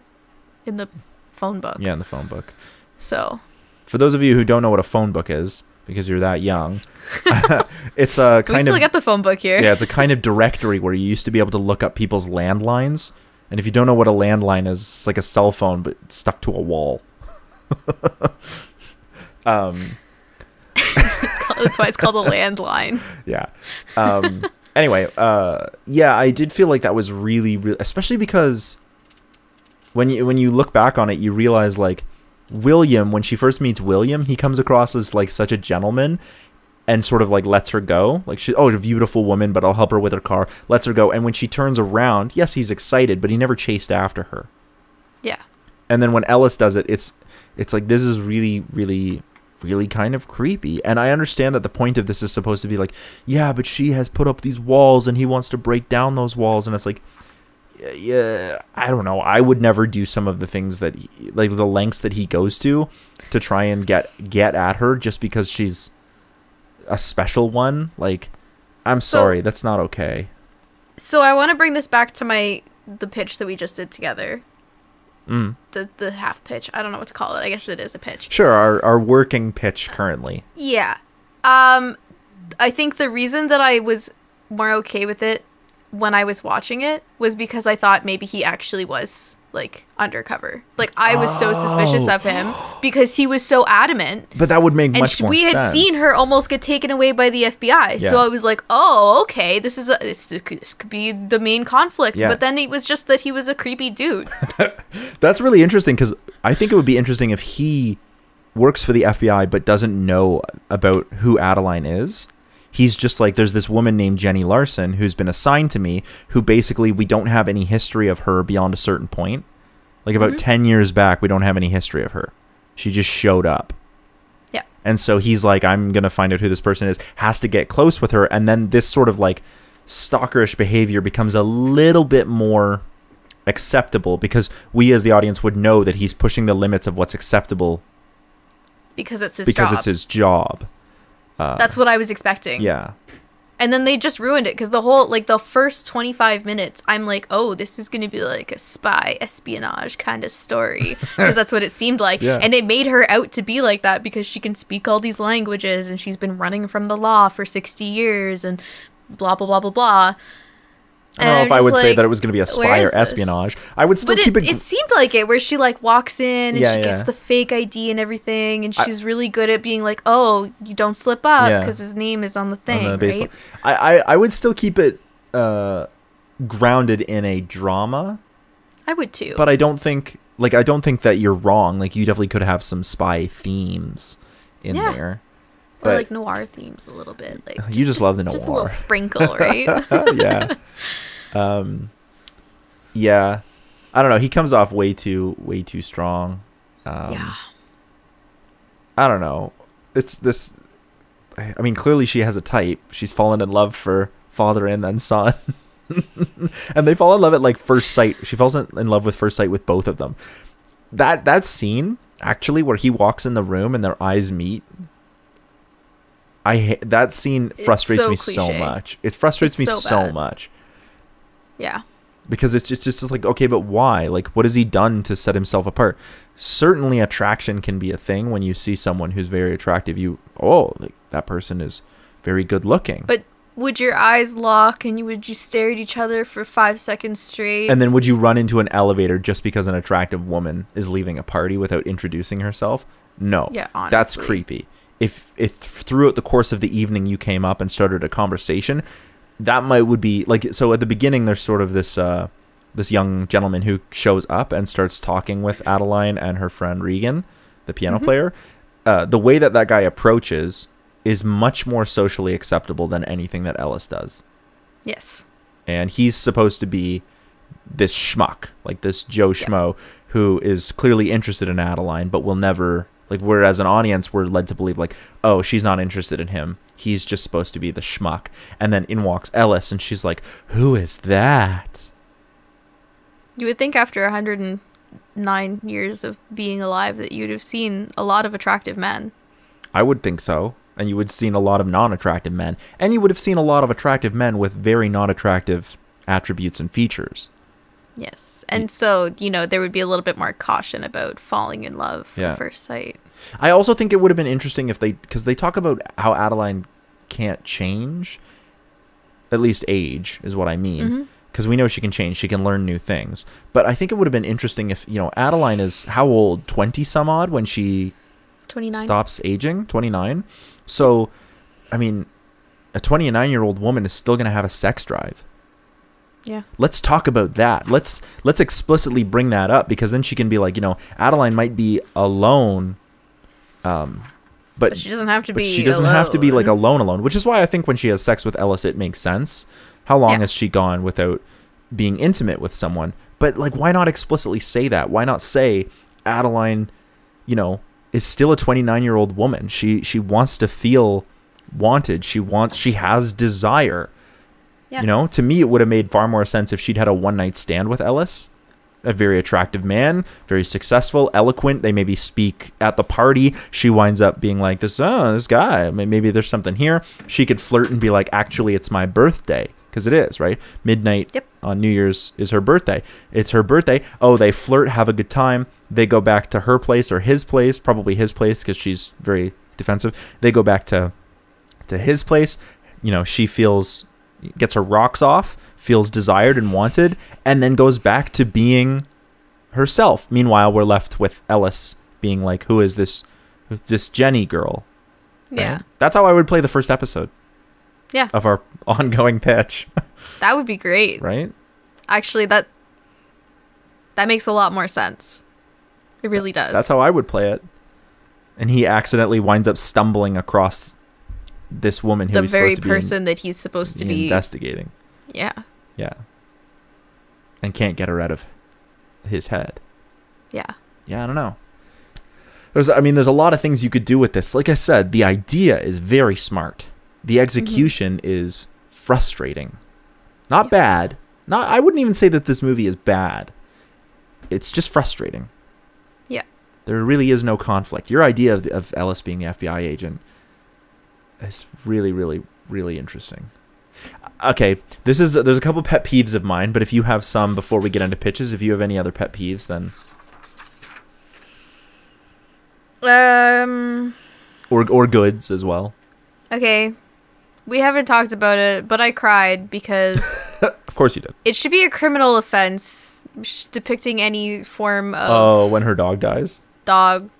in the phone book. Yeah, in the phone book. So, for those of you who don't know what a phone book is, because you're that young, it's a kind we still of... got the phone book here. Yeah, it's a kind of directory where you used to be able to look up people's landlines. And if you don't know what a landline is, it's like a cell phone, but stuck to a wall. um, it's called, that's why it's called a landline. Yeah. Um, anyway, uh, yeah, I did feel like that was really, really, especially because when you when you look back on it, you realize, like, William, when she first meets William, he comes across as, like, such a gentleman. And sort of, like, lets her go. Like, she, oh, a beautiful woman, but I'll help her with her car. Lets her go. And when she turns around, yes, he's excited, but he never chased after her. Yeah. And then when Ellis does it, it's it's like, this is really, really, really kind of creepy. And I understand that the point of this is supposed to be like, yeah, but she has put up these walls, and he wants to break down those walls. And it's like, yeah, I don't know. I would never do some of the things that, he, like, the lengths that he goes to to try and get get at her just because she's... a special one. Like, I'm so, sorry, that's not okay. So I want to bring this back to my the pitch that we just did together. Mm. The the half pitch. I don't know what to call it. I guess it is a pitch. Sure, our our working pitch currently. Yeah. Um I think the reason that I was more okay with it when I was watching it was because I thought maybe he actually was, like, undercover. Like, I was oh. so suspicious of him because he was so adamant. But that would make and much more sense. And we had seen her almost get taken away by the F B I. Yeah. So I was like, oh, okay, this is a, this, this could be the main conflict. Yeah. But then it was just that he was a creepy dude. That's really interesting, because I think it would be interesting if he works for the F B I but doesn't know about who Adaline is. He's just like, there's this woman named Jenny Larson who's been assigned to me, who basically we don't have any history of her beyond a certain point. Like, about mm-hmm. ten years back, we don't have any history of her. She just showed up. Yeah. And so he's like, I'm going to find out who this person is, has to get close with her. And then this sort of, like, stalkerish behavior becomes a little bit more acceptable, because we as the audience would know that he's pushing the limits of what's acceptable. Because it's his because job. Because it's his job. Uh, That's what I was expecting. Yeah. And then they just ruined it, because the whole, like, the first twenty-five minutes, I'm like, oh, this is going to be, like, a spy, espionage kind of story, because that's what it seemed like. Yeah. And it made her out to be like that, because she can speak all these languages, and she's been running from the law for sixty years, and blah, blah, blah, blah, blah. I don't know if I would, like, say that it was going to be a spy or espionage. This? I would still but keep it. It seemed like it, where she, like, walks in and yeah, she yeah. gets the fake I D and everything, and she's I, really good at being like, "Oh, you don't slip up because yeah. his name is on the thing." On the right? I, I I would still keep it uh, grounded in a drama. I would too. But I don't think like I don't think that you're wrong. Like, you definitely could have some spy themes in yeah. there. But or like noir themes a little bit. Like, you just, just love the noir. Just a little sprinkle, right? yeah. Um, yeah. I don't know. He comes off way too, way too strong. Um, yeah. I don't know. It's this. I mean, clearly she has a type. She's fallen in love for father and then son. And they fall in love at, like, first sight. She falls in love with first sight with both of them. That, that scene, actually, where he walks in the room and their eyes meet. I ha that scene frustrates so me cliche. so much. It frustrates it's me so, so much. Yeah. Because it's just, it's just like, okay, but why? Like, what has he done to set himself apart? Certainly attraction can be a thing. When you see someone who's very attractive, you, oh, like, that person is very good looking. But would your eyes lock, and you, would you stare at each other for five seconds straight? And then would you run into an elevator just because an attractive woman is leaving a party without introducing herself? No. Yeah, honestly. That's creepy. If if throughout the course of the evening you came up and started a conversation, that might would be like, so at the beginning there's sort of this uh this young gentleman who shows up and starts talking with Adaline and her friend Regan the piano mm-hmm. player, uh, the way that that guy approaches is much more socially acceptable than anything that Ellis does. Yes. And he's supposed to be this schmuck, like this Joe yeah. Schmo, who is clearly interested in Adaline, but will never, like, whereas an audience, we're led to believe, like, oh, she's not interested in him. He's just supposed to be the schmuck. And then in walks Ellis, and she's like, who is that? You would think after one hundred nine years of being alive that you'd have seen a lot of attractive men. I would think so. And you would have seen a lot of non-attractive men. And you would have seen a lot of attractive men with very non-attractive attributes and features. Yes. And so, you know, there would be a little bit more caution about falling in love yeah. at first sight. I also think it would have been interesting if they... Because they talk about how Adaline can't change. At least age is what I mean. Because mm-hmm. we know she can change. She can learn new things. But I think it would have been interesting if, you know, Adaline is how old? twenty some odd when she... twenty-nine. Stops aging. twenty-nine. So, I mean, a twenty-nine-year-old woman is still going to have a sex drive. Yeah. Let's talk about that. Let's let's explicitly bring that up, because then she can be like, you know, Adaline might be alone, um, but, but she doesn't have to be. She doesn't alone. have to be like alone, alone. Which is why I think when she has sex with Ellis, it makes sense. How long yeah. has she gone without being intimate with someone? But like, why not explicitly say that? Why not say Adaline, you know, is still a twenty-nine-year-old woman. She she wants to feel wanted. She wants she has desire. Yeah. You know, to me it would have made far more sense if she'd had a one-night stand with Ellis, a very attractive man, very successful, eloquent. They maybe speak at the party. She winds up being like this oh, this guy, maybe there's something here. She could flirt and be like, actually it's my birthday, because it is, right? Midnight yep. on New Year's is her birthday. It's her birthday. Oh, they flirt, have a good time. They go back to her place or his place, probably his place because she's very defensive. They go back to to his place. You know, she feels, gets her rocks off, feels desired and wanted, and then goes back to being herself. Meanwhile, we're left with Ellis being like, who is this, this Jenny girl? Yeah. Right? That's how I would play the first episode. Yeah. Of our ongoing pitch. That would be great. Right? Actually, that that makes a lot more sense. It really does. That's how I would play it. And he accidentally winds up stumbling across this woman who the he's very person in, that he's supposed to be investigating. Yeah. Yeah. And can't get her out of his head. Yeah. Yeah, I don't know. There's, I mean, there's a lot of things you could do with this. Like I said, the idea is very smart. The execution mm-hmm. is frustrating. Not yeah. bad. Not. I wouldn't even say that this movie is bad. It's just frustrating. There really is no conflict. Your idea of, of Ellis being the F B I agent is really, really, really interesting. Okay, this is there's a couple pet peeves of mine, but if you have some before we get into pitches, if you have any other pet peeves, then um, or or goods as well. Okay, we haven't talked about it, but I cried because of course you did. It should be a criminal offense depicting any form of oh, when her dog dies. dog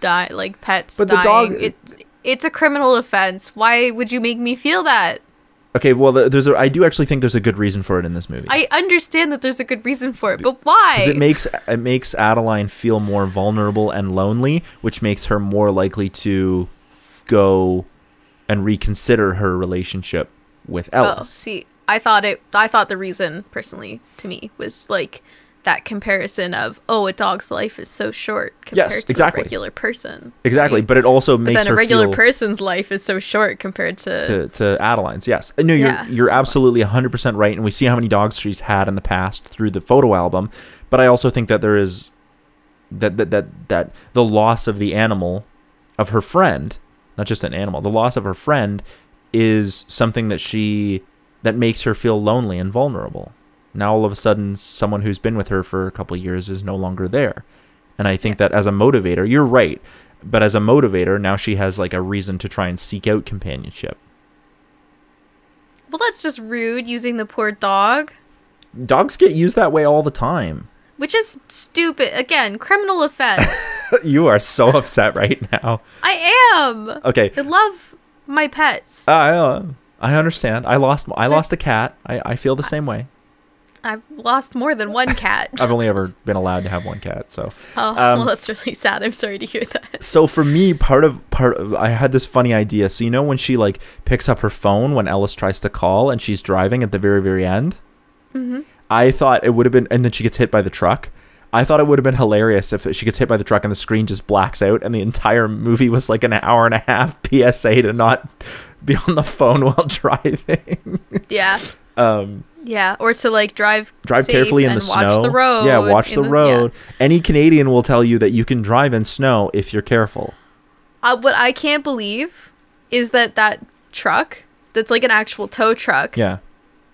die like pets but dying. The dog it, it's a criminal offense. Why would you make me feel that? Okay, well there's a, I do actually think there's a good reason for it in this movie. I understand that there's a good reason for it, but why? Because it makes it makes Adaline feel more vulnerable and lonely, which makes her more likely to go and reconsider her relationship with Ellis. Oh, see, I thought it I thought the reason personally to me was like that comparison of, oh, a dog's life is so short compared yes, exactly. to a regular person. Exactly, right? But it also makes but then a regular feel... person's life is so short compared to... To, to Adeline's, yes. No, you're, yeah. you're absolutely one hundred percent right, and we see how many dogs she's had in the past through the photo album, but I also think that there is... That, that, that, that the loss of the animal, of her friend, not just an animal, the loss of her friend is something that she... that makes her feel lonely and vulnerable. Now all of a sudden someone who's been with her for a couple of years is no longer there. And I think yeah. that as a motivator, you're right. But as a motivator, now she has like a reason to try and seek out companionship. Well, that's just rude, using the poor dog. Dogs get used that way all the time. Which is stupid. Again, criminal offense. You are so upset right now. I am. Okay. I love my pets. I, uh, I understand. I lost I lost a cat. I, I feel the same way. I've lost more than one cat. I've only ever been allowed to have one cat, so. Oh, um, well, that's really sad. I'm sorry to hear that. So for me, part of part of, I had this funny idea. So you know when she like picks up her phone when Ellis tries to call and she's driving at the very very end? Mm-hmm. I thought it would have been, and then she gets hit by the truck. I thought it would have been hilarious if she gets hit by the truck and the screen just blacks out and the entire movie was like an hour and a half P S A to not be on the phone while driving. Yeah. um Yeah, or to like drive drive carefully in the snow. Watch the road. Yeah, watch the road. Yeah. Any Canadian will tell you that you can drive in snow if you're careful. Uh, what I can't believe is that that truck, that's like an actual tow truck, yeah,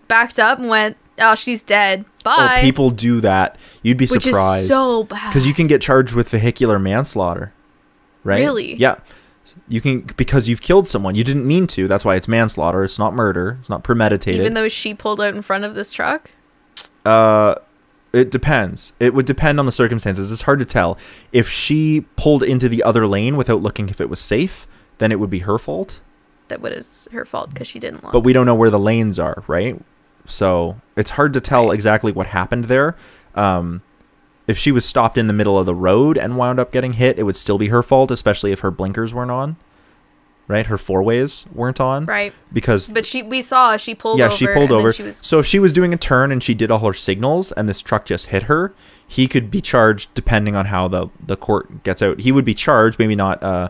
backed up and went, oh, she's dead. Bye. Oh, people do that. You'd be surprised. Which is so bad. Because you can get charged with vehicular manslaughter, right? Really? Yeah. You can, because you've killed someone you didn't mean to. That's why it's manslaughter. It's not murder. It's not premeditated. Even though she pulled out in front of this truck? Uh, it depends. It would depend on the circumstances. It's hard to tell. If she pulled into the other lane without looking if it was safe, then it would be her fault. That would is her fault because she didn't look. But we don't know where the lanes are, right? So it's hard to tell right. exactly what happened there. Um, If she was stopped in the middle of the road and wound up getting hit, it would still be her fault, especially if her blinkers weren't on, right? Her four ways weren't on, right? Because but she we saw she pulled yeah over she pulled over. She was so if she was doing a turn and she did all her signals and this truck just hit her, he could be charged depending on how the the court gets out. He would be charged, maybe not uh,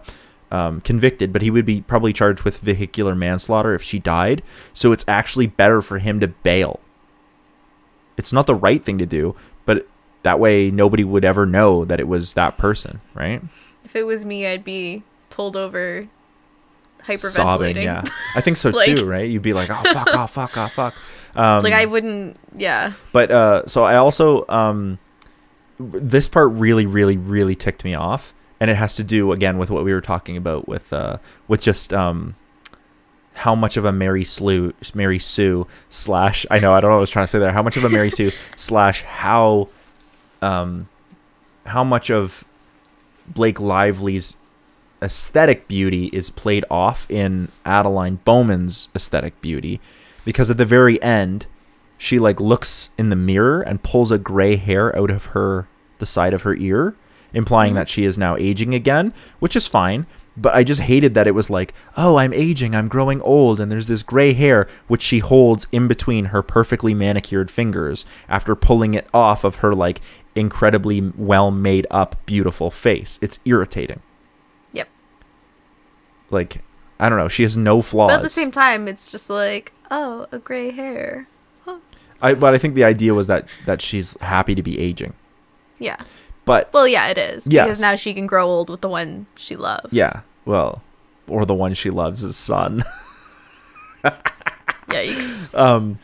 um, convicted, but he would be probably charged with vehicular manslaughter if she died. So it's actually better for him to bail. It's not the right thing to do, but that way, nobody would ever know that it was that person, right? If it was me, I'd be pulled over, hyperventilating. Sobbing, yeah. I think so like, too, right? You'd be like, oh, fuck, oh, fuck, oh, fuck. Um, like, I wouldn't, yeah. But, uh, so I also, um, this part really, really, really ticked me off. And it has to do, again, with what we were talking about with, uh, with just, um, how much of a Mary Sue, Mary Sue slash, I know, I don't know what I was trying to say there. How much of a Mary Sue slash how... Um, how much of Blake Lively's aesthetic beauty is played off in Adaline Bowman's aesthetic beauty, because at the very end she like looks in the mirror and pulls a gray hair out of her the side of her ear, implying mm-hmm. that she is now aging again, which is fine, but I just hated that it was like, oh, I'm aging, I'm growing old, and there's this gray hair which she holds in between her perfectly manicured fingers after pulling it off of her like incredibly well made up beautiful face. It's irritating. Yep. Like, I don't know, she has no flaws, but at the same time it's just like, oh, a gray hair, huh. I but I think the idea was that that she's happy to be aging. Yeah, but well, yeah, it is, yes. Because now she can grow old with the one she loves. Yeah, well, or the one she loves, his son. Yikes. Um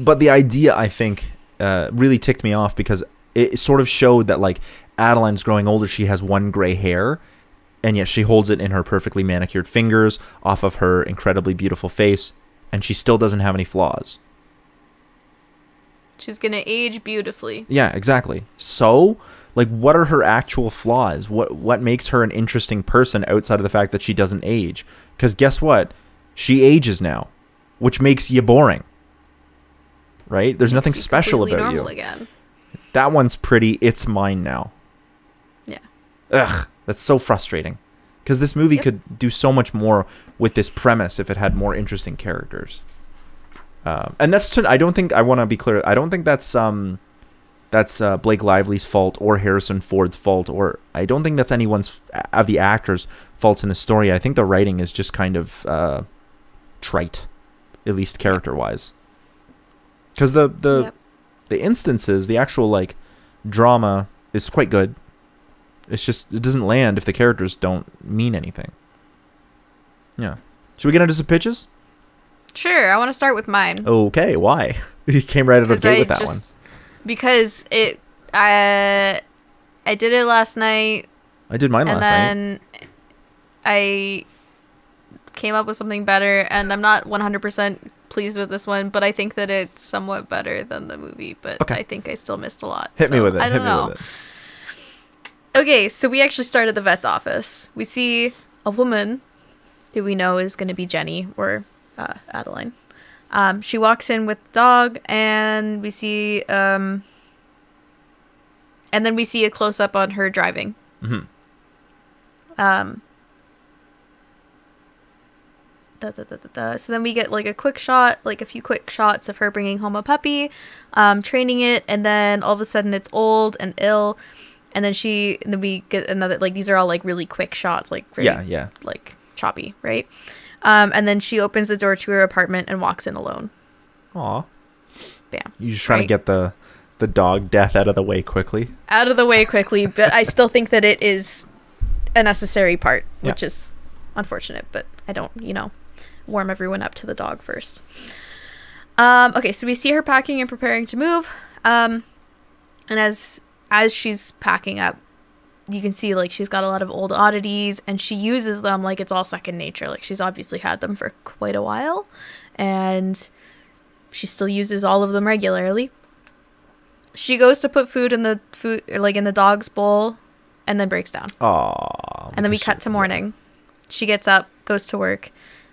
but the idea, I think, uh really ticked me off, because it sort of showed that like Adeline's growing older. She has one gray hair, and yet she holds it in her perfectly manicured fingers off of her incredibly beautiful face, and she still doesn't have any flaws. She's gonna age beautifully. Yeah, exactly. So, like, what are her actual flaws? What what makes her an interesting person outside of the fact that she doesn't age? Because guess what? She ages now, which makes you boring. Right? There's nothing special about you. Again. That one's pretty. It's mine now. Yeah. Ugh. That's so frustrating. Because this movie yep. could do so much more with this premise if it had more interesting characters. Um, and that's... To, I don't think... I want to be clear. I don't think that's... um, That's uh, Blake Lively's fault or Harrison Ford's fault. Or I don't think that's anyone's... Of the actors' faults in the story. I think the writing is just kind of uh, trite. At least character-wise. Because the... the yep. The instances, the actual like drama is quite good. It's just, it doesn't land if the characters don't mean anything. Yeah. Should we get into some pitches? Sure. I want to start with mine. Okay. Why? You came right out of date with that just, one. Because it, I, I did it last night. I did mine last night. And then I came up with something better, and I'm not one hundred percent pleased with this one, but I think that it's somewhat better than the movie, but okay. I think I still missed a lot. Hit so me with it. I don't Hit know. Me with it. Okay, so we actually start at the vet's office. We see a woman who we know is going to be Jenny or uh, Adaline. Um, she walks in with the dog, and we see, um, and then we see a close up on her driving. Mm-hmm. Um. Da, da, da, da, da. So then we get like a quick shot, like a few quick shots of her bringing home a puppy, um, training it, and then all of a sudden it's old and ill, and then she, and then we get another, like these are all like really quick shots, like very, yeah, yeah, like choppy, right? Um, and then she opens the door to her apartment and walks in alone. Aw. Bam. You're just trying right? to get the the dog death out of the way quickly. Out of the way quickly, but I still think that it is a necessary part, which yeah. is unfortunate, but I don't, you know, warm everyone up to the dog first. Um, okay, so we see her packing and preparing to move. Um, and as as she's packing up, you can see, like, she's got a lot of old oddities, and she uses them like it's all second nature. Like, she's obviously had them for quite a while, and she still uses all of them regularly. She goes to put food in the food, like, in the dog's bowl, and then breaks down. Aww. And then we cut to morning. She gets up, goes to work.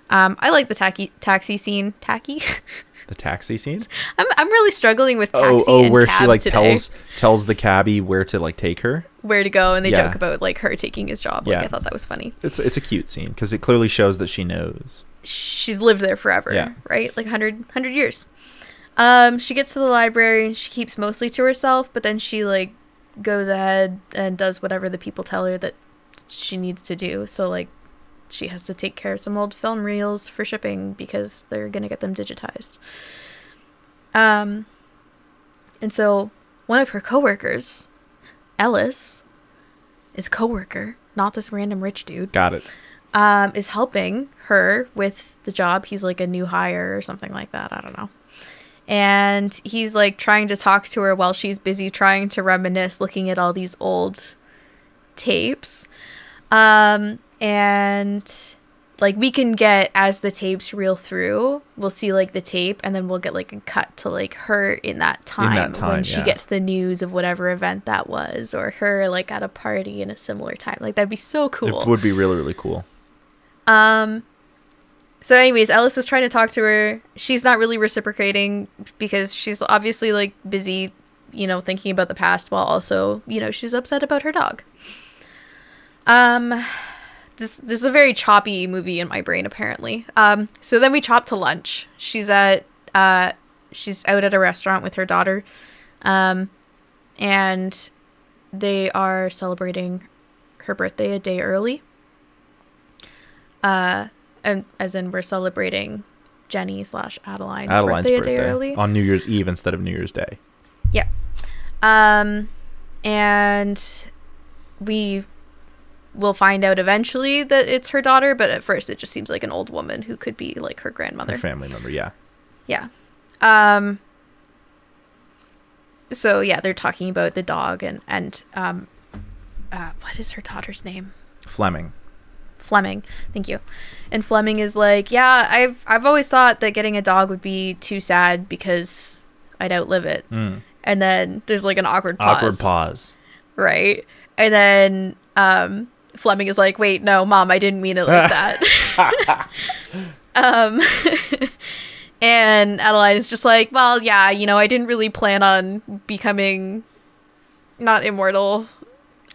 Um, I like the tacky taxi scene. Tacky? The taxi scene? I'm I'm really struggling with taxi oh, oh, and where cab she like today. tells tells the cabbie where to like take her, where to go, and they yeah. joke about like her taking his job. Like yeah. I thought that was funny. It's it's a cute scene because it clearly shows that she knows. She's lived there forever, yeah. right? Like one hundred years. Um, she gets to the library and she keeps mostly to herself, but then she like goes ahead and does whatever the people tell her that she needs to do. So like, she has to take care of some old film reels for shipping because they're going to get them digitized. Um, and so one of her coworkers, Ellis, is coworker, not this random rich dude. Got it. Um, is helping her with the job. He's like a new hire or something like that. I don't know. And he's like trying to talk to her while she's busy trying to reminisce, looking at all these old tapes. Um, and like we can get, as the tapes reel through, we'll see like the tape, and then we'll get like a cut to like her in that time, in that time when yeah. she gets the news of whatever event that was, or her like at a party in a similar time. Like that'd be so cool. It would be really, really cool. Um, so anyways, Ellis is trying to talk to her. She's not really reciprocating because she's obviously like busy, you know, thinking about the past while also, you know, she's upset about her dog. Um, This, this is a very choppy movie in my brain, apparently. Um, so then we chop to lunch. She's at, uh, she's out at a restaurant with her daughter. Um, and they are celebrating her birthday a day early. Uh, and as in we're celebrating Jenny slash Adeline's, Adeline's birthday, birthday a day early. On New Year's Eve instead of New Year's Day. Yeah. Um, and we... we'll find out eventually that it's her daughter, but at first it just seems like an old woman who could be like her grandmother. Her family member, yeah. Yeah. Um, so, yeah, they're talking about the dog and, and um, uh, what is her daughter's name? Fleming. Fleming. Thank you. And Fleming is like, yeah, I've, I've always thought that getting a dog would be too sad because I'd outlive it. Mm. And then there's like an awkward pause. Awkward pause. Right. And then... Um, Fleming is like, wait, no, Mom, I didn't mean it like that. um, and Adeline is just like, well, yeah, you know, I didn't really plan on becoming not immortal.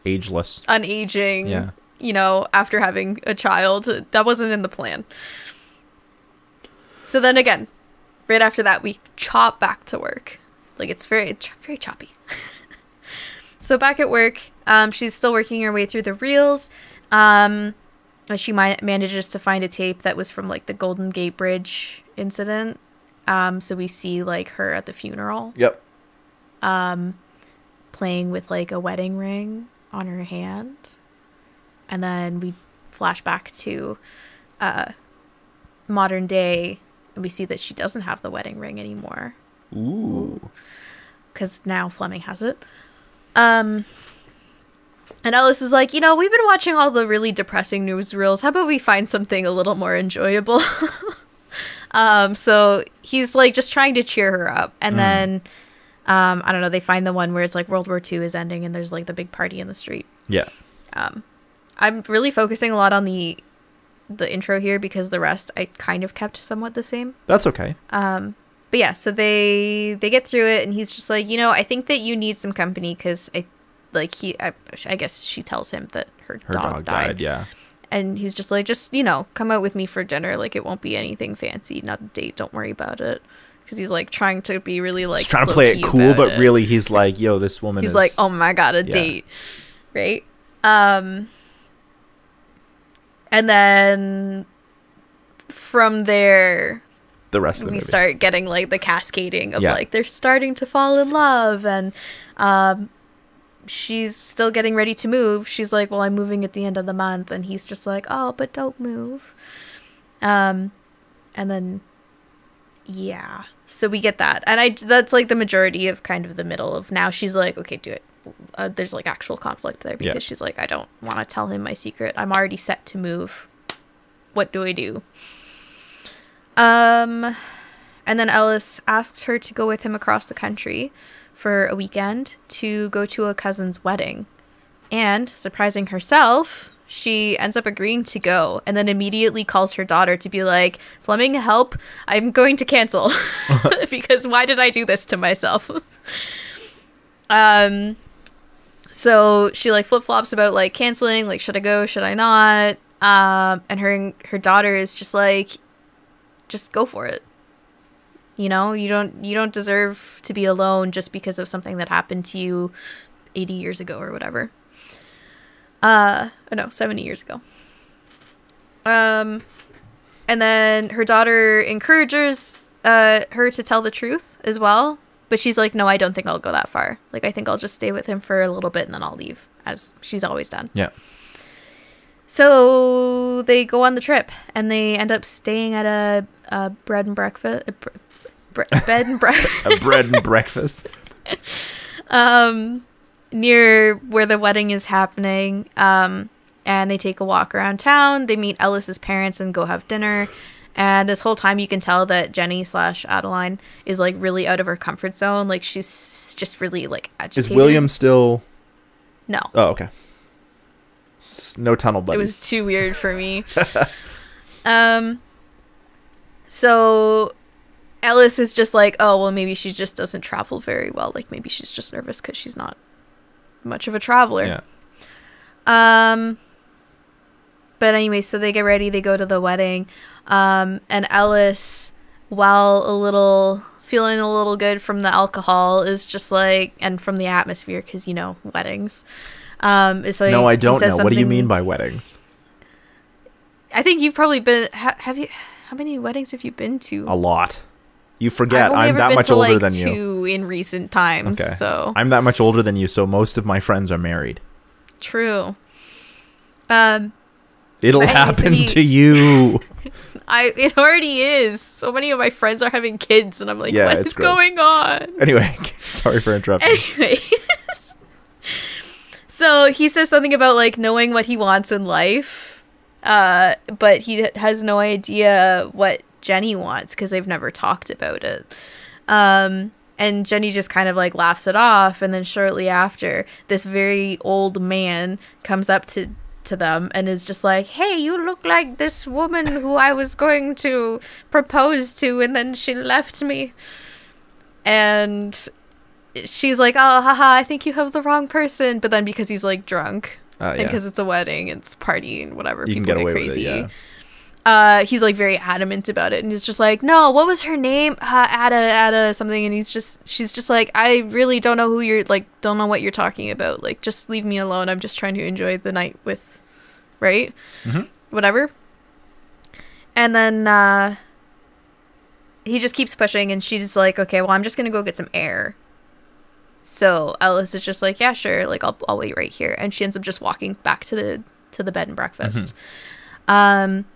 Ageless. Unaging, yeah. You know, after having a child. That wasn't in the plan. So then again, right after that, we chop back to work. Like, it's very, very choppy. So back at work, um, she's still working her way through the reels. Um, she mi manages to find a tape that was from, like, the Golden Gate Bridge incident. Um, so we see, like, her at the funeral. Yep. Um, playing with, like, a wedding ring on her hand. And then we flash back to uh, modern day, and we see that she doesn't have the wedding ring anymore. Ooh. Because now Fleming has it. Um, and Ellis is like, you know, we've been watching all the really depressing newsreels. How about we find something a little more enjoyable? um, so he's like just trying to cheer her up. And mm. then, um, I don't know, they find the one where it's like World War Two is ending and there's like the big party in the street. Yeah. Um, I'm really focusing a lot on the the intro here because the rest I kind of kept somewhat the same. That's okay. Um, but yeah, so they they get through it, and he's just like, you know, I think that you need some company because I, like he, I, I guess she tells him that her, her dog, dog died. died. Yeah. And he's just like, just, you know, come out with me for dinner. Like, it won't be anything fancy, not a date. Don't worry about it. Because he's, like, trying to be really, like, he's trying to play it cool, but it. really he's like, yo, this woman he's is... He's like, oh, my God, a yeah. date. Right? Um, and then from there... The rest of the we movie. start getting, like, the cascading of, yeah. like, they're starting to fall in love. And um, she's still getting ready to move. She's like, well, I'm moving at the end of the month. And he's just like, oh, but don't move. Um, and then... yeah, so we get that, and I that's like the majority of kind of the middle of now. She's like, okay, do it. Uh, there's like actual conflict there because yeah. she's like, I don't want to tell him my secret. I'm already set to move. What do I do? Um, and then Ellis asks her to go with him across the country for a weekend to go to a cousin's wedding, and surprising herself, she ends up agreeing to go, and then immediately calls her daughter to be like, Fleming, help, I'm going to cancel because why did I do this to myself? um, so she like flip-flops about like canceling, like, should I go, should I not? Um, and her, her daughter is just like, just go for it. You know, you don't, you don't deserve to be alone just because of something that happened to you eighty years ago or whatever. Uh, oh no, seventy years ago. Um, and then her daughter encourages uh, her to tell the truth as well. But she's like, no, I don't think I'll go that far. Like, I think I'll just stay with him for a little bit and then I'll leave, as she's always done. Yeah. So they go on the trip and they end up staying at a, a bread and breakfast. A bre bre bed and breakfast. a bread and breakfast. um... near where the wedding is happening, um and they take a walk around town. They meet Ellis's parents and go have dinner, and this whole time you can tell that Jenny slash Adaline is like really out of her comfort zone. Like, she's just really like agitated. Is William still... No. Oh, okay. No tunnel buddies. It was too weird for me. um so Ellis is just like, oh, well, maybe she just doesn't travel very well. Like, maybe she's just nervous because she's not much of a traveler. Yeah. Um but anyway, so they get ready, they go to the wedding, um and Ellis, while a little feeling a little good from the alcohol, is just like, and from the atmosphere, because, you know, weddings, um so no, he, I don't know, what do you mean by weddings? I think you've probably been... ha have you how many weddings have you been to? A lot. You forget I'm that much older than you. I've only ever been to like two in recent times. Okay. So I'm that much older than you, so most of my friends are married. True. Um, It'll happen to you. I it already is. So many of my friends are having kids, and I'm like, yeah, what is going on? Anyway, sorry for interrupting. Anyways. So he says something about like knowing what he wants in life, uh, but he has no idea what Jenny wants because they've never talked about it. Um and Jenny just kind of like laughs it off, and then shortly after, this very old man comes up to to them and is just like, hey, you look like this woman who I was going to propose to, and then she left me. And she's like, oh, haha, I think you have the wrong person. But then because he's like drunk, uh, yeah. and because it's a wedding and it's a party and whatever, you people get, get crazy it, yeah. Uh, he's like very adamant about it, and he's just like, no, what was her name? Uh, Ada, Ada something. And he's just, she's just like, I really don't know who you're like, don't know what you're talking about. Like, just leave me alone. I'm just trying to enjoy the night with, right? Mm-hmm. Whatever. And then, uh, he just keeps pushing, and she's like, okay, well, I'm just going to go get some air. So Ellis is just like, yeah, sure. Like, I'll, I'll wait right here. And she ends up just walking back to the, to the bed and breakfast. Mm-hmm. Um,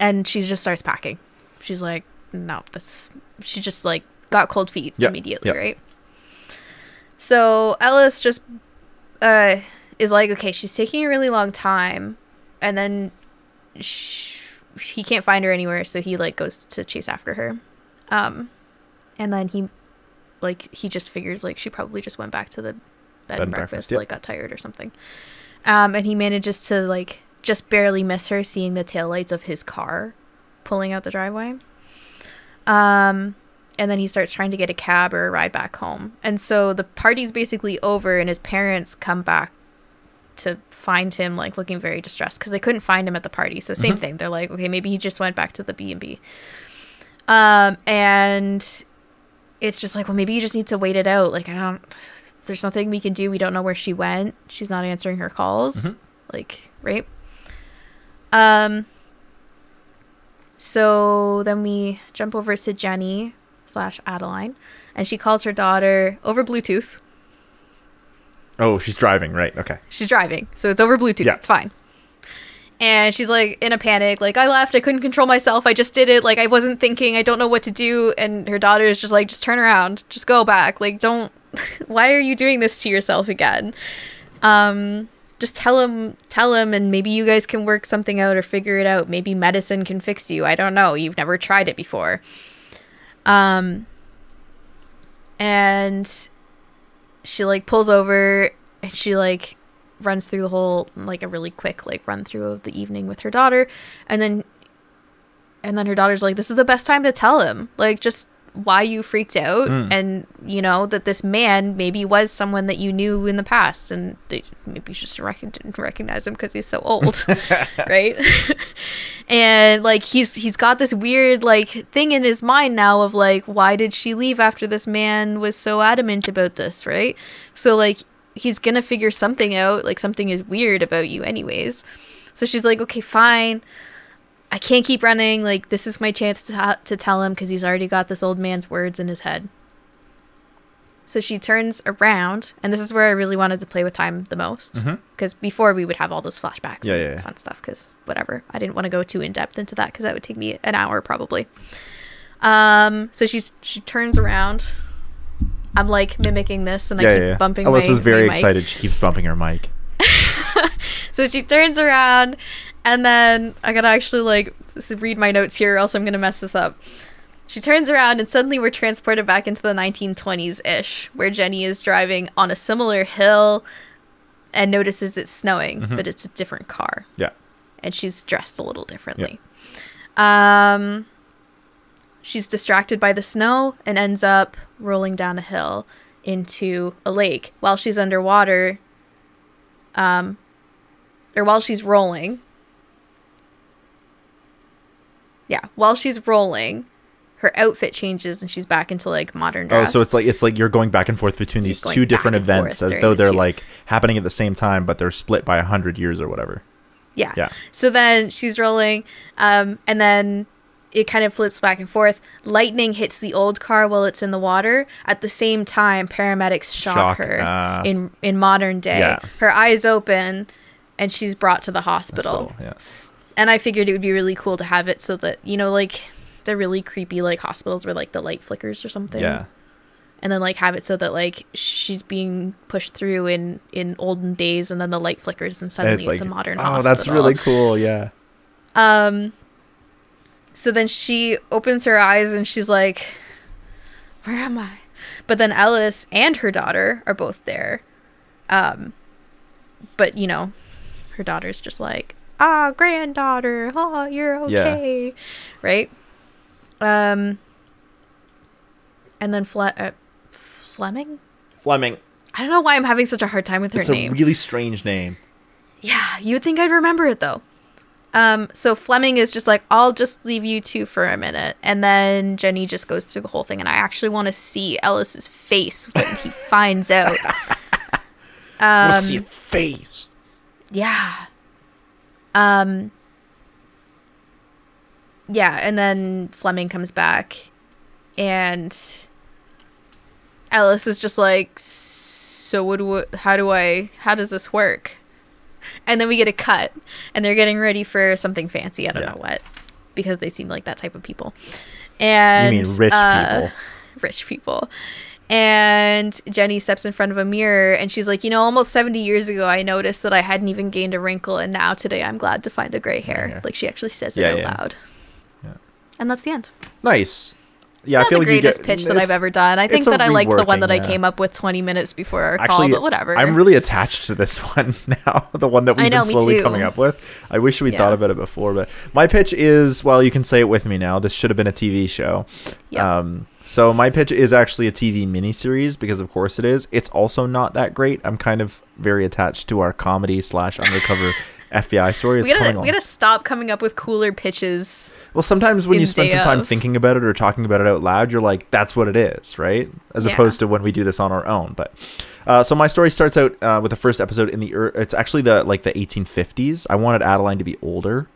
And she just starts packing. She's like, no, this... She just, like, got cold feet yep, immediately, yep. right? So Ellis just uh, is like, okay, she's taking a really long time. And then she, he can't find her anywhere, so he, like, goes to chase after her. Um, and then he, like, he just figures, like, she probably just went back to the bed, bed and breakfast, breakfast yep. like, got tired or something. Um, and he manages to, like... just barely miss her seeing the taillights of his car pulling out the driveway. Um, and then he starts trying to get a cab or a ride back home. And so the party's basically over, and his parents come back to find him, like, looking very distressed because they couldn't find him at the party. So same mm-hmm. thing. They're like, okay, maybe he just went back to the B and B. Um, and it's just like, well, maybe you just need to wait it out. Like, I don't, there's nothing we can do. We don't know where she went. She's not answering her calls. Mm-hmm. Like, right? Um, so then we jump over to Jenny slash Adaline, and she calls her daughter over Bluetooth. Oh, she's driving, right? Okay. She's driving. So it's over Bluetooth. Yeah. It's fine. And she's like in a panic, like, I left, I couldn't control myself, I just did it, like, I wasn't thinking, I don't know what to do. And her daughter is just like, just turn around, just go back, like, don't, why are you doing this to yourself again? Um, just tell him, tell him, and maybe you guys can work something out or figure it out. Maybe medicine can fix you. I don't know. You've never tried it before. Um, and she, like, pulls over, and she, like, runs through the whole, like, a really quick, like, run through of the evening with her daughter. And then and then her daughter's like, this is the best time to tell him, like, just why you freaked out. Mm. And, you know, that this man maybe was someone that you knew in the past, and they, maybe you just rec- didn't recognize him because he's so old. Right? And, like, he's he's got this weird, like, thing in his mind now of, like, why did she leave after this man was so adamant about this, right? So, like, he's gonna figure something out, like, something is weird about you anyways. So she's like, okay, fine, I can't keep running, like, this is my chance to ha- to tell him because he's already got this old man's words in his head. So she turns around, and this is where I really wanted to play with time the most, because mm-hmm. before we would have all those flashbacks yeah, and yeah, yeah. fun stuff, because whatever, I didn't want to go too in depth into that because that would take me an hour probably. Um, so she she turns around. I'm, like, mimicking this, and yeah, I keep yeah, yeah. bumping Alyssa's my mic. Alyssa's very excited. She keeps bumping her mic. So she turns around, and then I gotta actually, like, read my notes here, or else I'm gonna mess this up. She turns around, and suddenly we're transported back into the nineteen twenties-ish, where Jenny is driving on a similar hill and notices it's snowing, mm-hmm. but it's a different car. Yeah. And she's dressed a little differently. Yeah. Um... She's distracted by the snow and ends up rolling down a hill into a lake. While she's underwater, um, or while she's rolling, yeah, while she's rolling, her outfit changes and she's back into, like, modern dress. Oh, so it's like it's like you're going back and forth between these two different events as though they're, like, happening at the same time, but they're split by a hundred years or whatever. Yeah. Yeah. So then she's rolling, um, and then it kind of flips back and forth. Lightning hits the old car while it's in the water. At the same time, paramedics shock, shock her uh, in in modern day. Yeah. Her eyes open, and she's brought to the hospital. That's cool, yeah. And I figured it would be really cool to have it so that, you know, like, the really creepy, like, hospitals where, like, the light flickers or something. Yeah. And then, like, have it so that, like, she's being pushed through in, in olden days, and then the light flickers, and suddenly and it's, like, it's a modern oh, hospital. Oh, that's really cool, yeah. Um... So then she opens her eyes and she's like, where am I? But then Alice and her daughter are both there. Um, but, you know, her daughter's just like, ah, granddaughter, ah, you're okay. Yeah. Right? Um, and then Fle- uh, Fleming? Fleming. I don't know why I'm having such a hard time with her it's name. It's a really strange name. Yeah, you would think I'd remember it, though. Um, so Fleming is just like, I'll just leave you two for a minute. And then Jenny just goes through the whole thing. And I actually want to see Ellis's face when he finds out. Um, we'll see your face. Yeah. Um, yeah. And then Fleming comes back, and Alice is just like, so what do I, how do I, how does this work? And then we get a cut, and they're getting ready for something fancy. I don't yeah. know what, because they seem like that type of people. And you mean rich uh, people. Rich people. And Jenny steps in front of a mirror, and she's like, you know, almost seventy years ago, I noticed that I hadn't even gained a wrinkle, and now today I'm glad to find a gray hair. Yeah. Like, she actually says it yeah, out yeah. loud. Yeah. And that's the end. Nice. Yeah, not I feel the like greatest you get, pitch that I've ever done. I think that I liked the one that yeah. I came up with twenty minutes before our Actually, call, but whatever. I'm really attached to this one now, the one that we've I know, been slowly coming up with. I wish we'd yeah. thought about it before, but my pitch is, well, you can say it with me now. This should have been a T V show. Yep. Um, so my pitch is actually a T V miniseries because, of course, it is. It's also not that great. I'm kind of very attached to our comedy slash undercover F B I story. It's we, gotta, we gotta stop coming up with cooler pitches. Well, sometimes when you spend some time of. thinking about it or talking about it out loud, you're like, that's what it is, right? As yeah. opposed to when we do this on our own. But uh, so my story starts out uh, with the first episode in the er it's actually the like the eighteen fifties. I wanted Adaline to be older.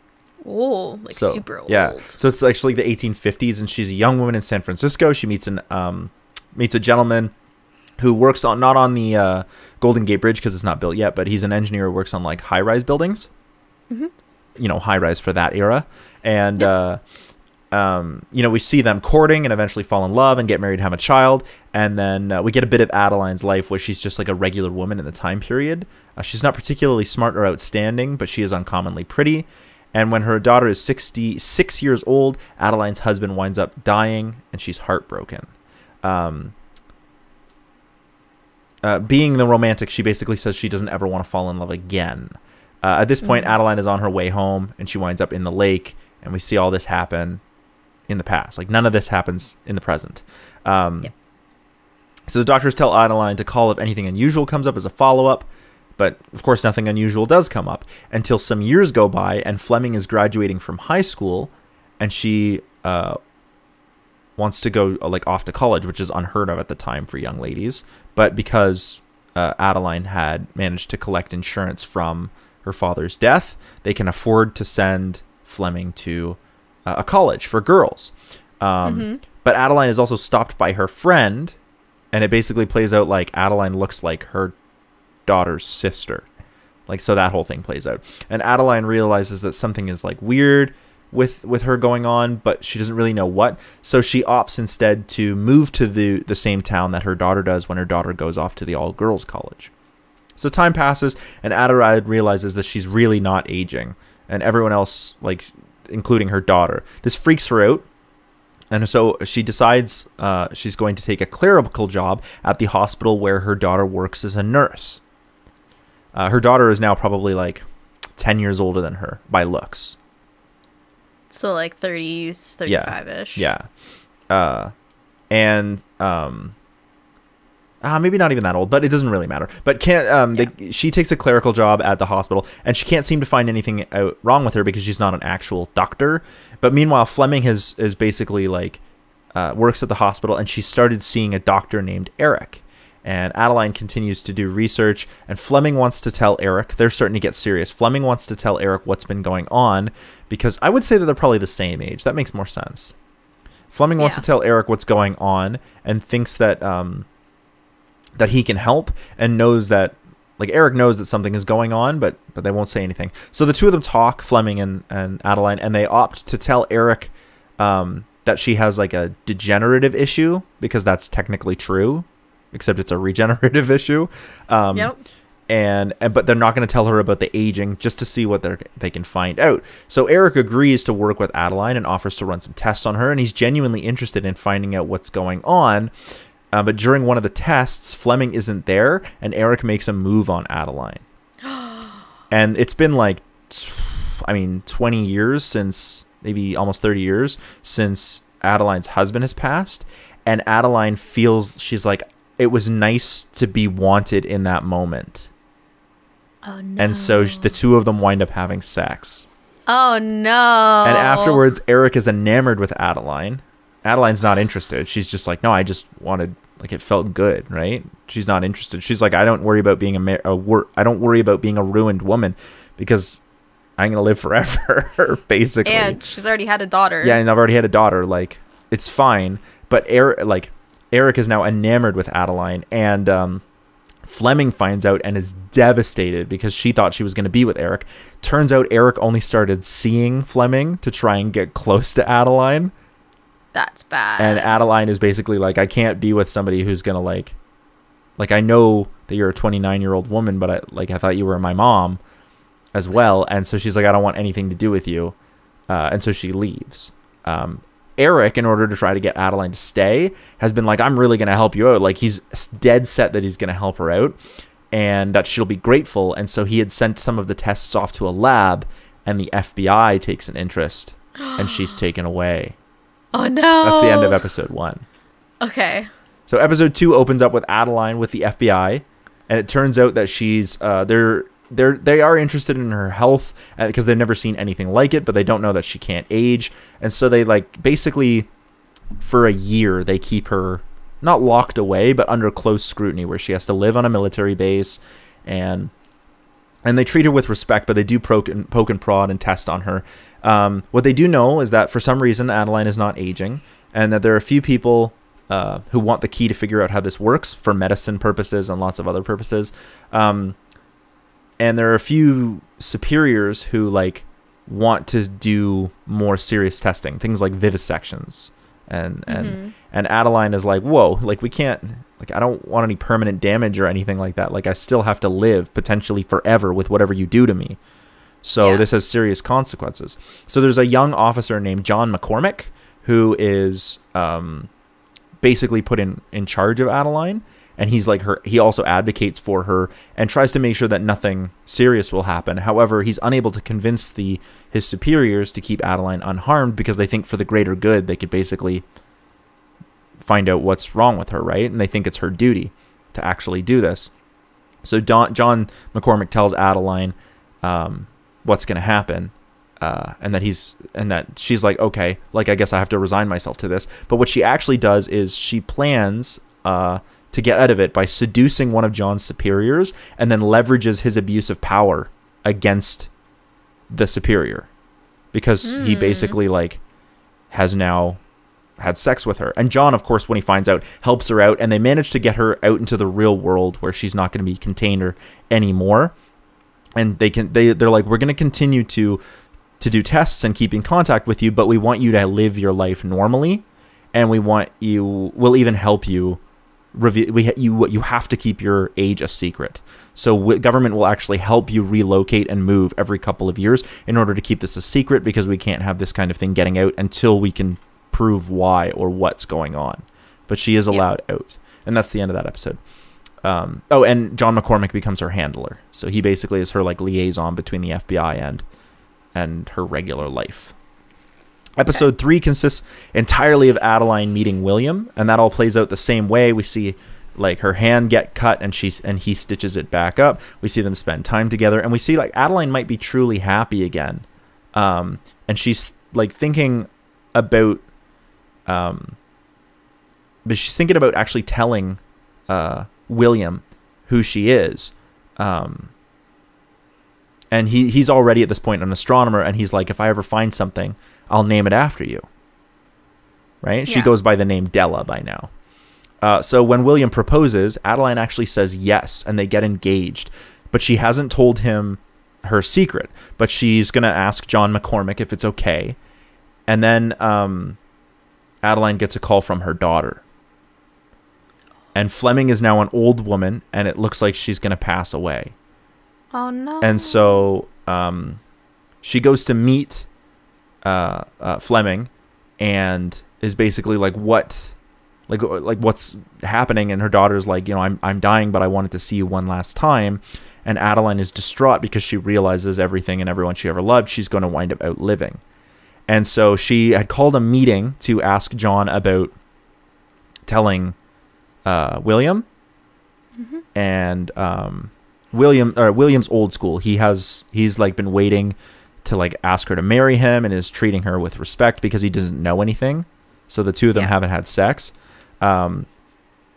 Oh, like so, super old. Yeah, so it's actually the eighteen fifties, and she's a young woman in San Francisco. She meets an um meets a gentleman who works on, not on the uh, Golden Gate Bridge because it's not built yet, but he's an engineer who works on like high-rise buildings, mm-hmm. you know, high-rise for that era. And, yep. uh, um, you know, we see them courting and eventually fall in love and get married and have a child. And then uh, we get a bit of Adaline's life where she's just like a regular woman in the time period. Uh, she's not particularly smart or outstanding, but she is uncommonly pretty. And when her daughter is sixty-six years old, Adaline's husband winds up dying and she's heartbroken. Um... Uh, being the romantic, she basically says she doesn't ever want to fall in love again. Uh, at this point, mm-hmm. Adaline is on her way home, and she winds up in the lake, and we see all this happen in the past. Like, none of this happens in the present. Um, yep. So the doctors tell Adaline to call if anything unusual comes up as a follow-up, but, of course, nothing unusual does come up until some years go by, and Fleming is graduating from high school, and she uh, wants to go, like, off to college, which is unheard of at the time for young ladies. But because uh, Adaline had managed to collect insurance from her father's death, they can afford to send Fleming to uh, a college for girls. Um, mm-hmm. But Adaline is also stopped by her friend, and it basically plays out like Adaline looks like her daughter's sister. Like, so that whole thing plays out. And Adaline realizes that something is, like, weird with with her going on, but she doesn't really know what, so she opts instead to move to the the same town that her daughter does when her daughter goes off to the all-girls college. So time passes, and Adaline realizes that she's really not aging, and everyone else, like, including her daughter. This freaks her out, and so she decides uh, she's going to take a clerical job at the hospital where her daughter works as a nurse. Uh, her daughter is now probably, like, ten years older than her by looks. So, like, thirties, thirty-five-ish. Yeah. yeah. Uh, and um, uh, maybe not even that old, but it doesn't really matter. But can't, um, yeah. they, she takes a clerical job at the hospital, and she can't seem to find anything out, wrong with her because she's not an actual doctor. But meanwhile, Fleming has, is basically, like, uh, works at the hospital, and she started seeing a doctor named Eric. And Adaline continues to do research, and Fleming wants to tell Eric. They're starting to get serious. Fleming wants to tell Eric what's been going on, because I would say that they're probably the same age. That makes more sense. Fleming yeah. wants to tell Eric what's going on and thinks that um, that he can help, and knows that, like, Eric knows that something is going on, but but they won't say anything. So the two of them talk, Fleming and, and Adaline, and they opt to tell Eric um, that she has, like, a degenerative issue, because that's technically true. Except it's a regenerative issue. Um, yep. and, and But they're not going to tell her about the aging, just to see what they can find out. So Eric agrees to work with Adaline and offers to run some tests on her, and he's genuinely interested in finding out what's going on. Uh, but during one of the tests, Fleming isn't there, and Eric makes a move on Adaline. And it's been like, I mean, twenty years since, maybe almost thirty years, since Adaline's husband has passed. And Adaline feels, she's like, it was nice to be wanted in that moment. Oh, no. And so the two of them wind up having sex. Oh, no. And afterwards, Eric is enamored with Adaline. Adaline's not interested. She's just like, no, I just wanted, like, it felt good, right? She's not interested. She's like, I don't worry about being a, a wor I don't worry about being a ruined woman, because I'm going to live forever, basically. And she's already had a daughter. Yeah, and I've already had a daughter. Like, it's fine. But Eric, like, Eric is now enamored with Adaline, and um, Fleming finds out and is devastated because she thought she was going to be with Eric. Turns out Eric only started seeing Fleming to try and get close to Adaline. That's bad. And Adaline is basically like, I can't be with somebody who's going to, like, like, I know that you're a twenty-nine-year-old woman, but I, like, I thought you were my mom as well. And so she's like, I don't want anything to do with you. Uh, and so she leaves. Um, Eric, in order to try to get Adaline to stay, has been like, I'm really going to help you out. Like, he's dead set that he's going to help her out and that she'll be grateful. And so he had sent some of the tests off to a lab, and the F B I takes an interest and she's taken away. Oh, no. That's the end of episode one. Okay. So episode two opens up with Adaline with the F B I, and it turns out that she's, uh, they're, they're, they are interested in her health because uh, they've never seen anything like it, but they don't know that she can't age. And so they, like, basically for a year, they keep her not locked away, but under close scrutiny, where she has to live on a military base, and, and they treat her with respect, but they do poke and, poke and prod and test on her. Um, what they do know is that for some reason, Adaline is not aging, and that there are a few people uh, who want the key to figure out how this works for medicine purposes and lots of other purposes. Um, and there are a few superiors who, like, want to do more serious testing, things like vivisections. And, and, mm-hmm. and Adaline is like, whoa, like, we can't, like, I don't want any permanent damage or anything like that. Like, I still have to live potentially forever with whatever you do to me. So yeah. This has serious consequences. So there's a young officer named John McCormick who is um, basically put in, in charge of Adaline. And he's like her, he also advocates for her and tries to make sure that nothing serious will happen. However, he's unable to convince the his superiors to keep Adaline unharmed, because they think for the greater good, they could basically find out what's wrong with her, right? And they think it's her duty to actually do this. So Don, John McCormick tells Adaline um, what's going to happen. Uh, and that he's, and that she's like, okay, like, I guess I have to resign myself to this. But what she actually does is she plans, uh, to get out of it by seducing one of John's superiors, and then leverages his abuse of power against the superior, because mm. he basically, like, has now had sex with her. And John, of course, when he finds out, helps her out, and they manage to get her out into the real world where she's not going to be contained or anymore. And they can, they, they're like, we're going to continue to, to do tests and keep in contact with you, but we want you to live your life normally. And we want you, we'll even help you Reveal, we you you have to keep your age a secret. So w government will actually help you relocate and move every couple of years in order to keep this a secret, because we can't have this kind of thing getting out until we can prove why or what's going on. But she is allowed yeah. out, and that's the end of that episode. Um, oh, and John McCormick becomes her handler, so he basically is her, like, liaison between the F B I and and her regular life. Episode three consists entirely of Adaline meeting William, and that all plays out the same way. We see, like, her hand get cut, and she's and he stitches it back up. We see them spend time together, and we see, like, Adaline might be truly happy again, um, and she's, like, thinking about, um, but she's thinking about actually telling uh, William who she is. Um, and he he's already at this point an astronomer, and he's like, if I ever find something, I'll name it after you, right? Yeah. She goes by the name Della by now. Uh, so when William proposes, Adaline actually says yes, and they get engaged. But she hasn't told him her secret, but she's going to ask John McCormick if it's okay. And then um, Adaline gets a call from her daughter. And Fleming is now an old woman, and it looks like she's going to pass away. Oh, no. And so um, she goes to meet Uh, uh, Fleming, and is basically like, what, like, like what's happening? And her daughter's like, you know, I'm, I'm dying, but I wanted to see you one last time. And Adaline is distraught because she realizes everything and everyone she ever loved, she's going to wind up outliving. And so she had called a meeting to ask John about telling uh, William, mm-hmm. and um, William, or William's old school. He has, he's like been waiting to, like, ask her to marry him, and is treating her with respect because he doesn't know anything. So the two of them yeah. haven't had sex. Um,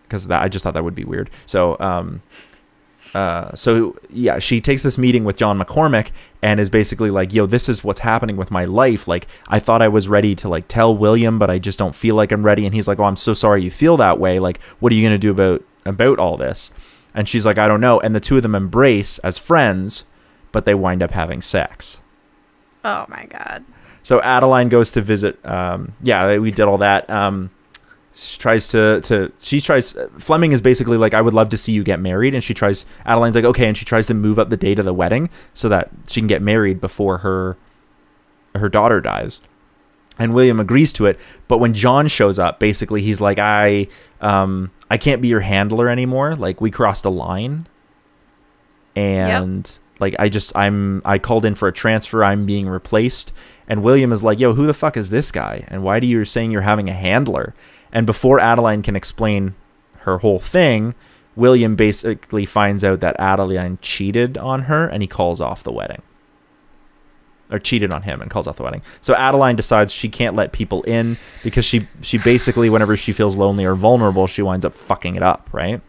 cause that, I just thought that would be weird. So, um, uh, so yeah, she takes this meeting with John McCormick and is basically like, yo, this is what's happening with my life. Like, I thought I was ready to, like, tell William, but I just don't feel like I'm ready. And he's like, oh, I'm so sorry you feel that way. Like, what are you going to do about, about all this? And she's like, I don't know. And the two of them embrace as friends, but they wind up having sex. Oh my God. So Adaline goes to visit. Um, yeah, we did all that. Um, she tries to, to, she tries, Fleming is basically like, I would love to see you get married. And she tries, Adeline's like, okay. And she tries to move up the date of the wedding so that she can get married before her, her daughter dies. And William agrees to it, but when John shows up, basically he's like, I um I can't be your handler anymore. Like, we crossed a line. And yep. like I just I'm I called in for a transfer, I'm being replaced. And William is like, yo, who the fuck is this guy? And why do you saying you're having a handler? And before Adaline can explain her whole thing, William basically finds out that Adaline cheated on her, and he calls off the wedding. Or cheated on him and calls off the wedding. So Adaline decides she can't let people in because she she basically, whenever she feels lonely or vulnerable, she winds up fucking it up, right?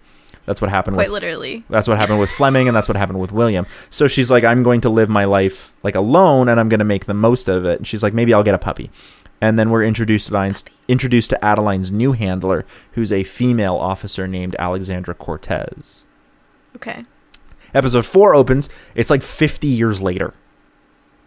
That's what happened. Quite with, literally. That's what happened with Fleming, and that's what happened with William. So she's like, I'm going to live my life like alone, and I'm going to make the most of it. And she's like, maybe I'll get a puppy. And then we're introduced to, introduced to Adaline's new handler, who's a female officer named Alexandra Cortez. Okay. Episode four opens. It's like fifty years later.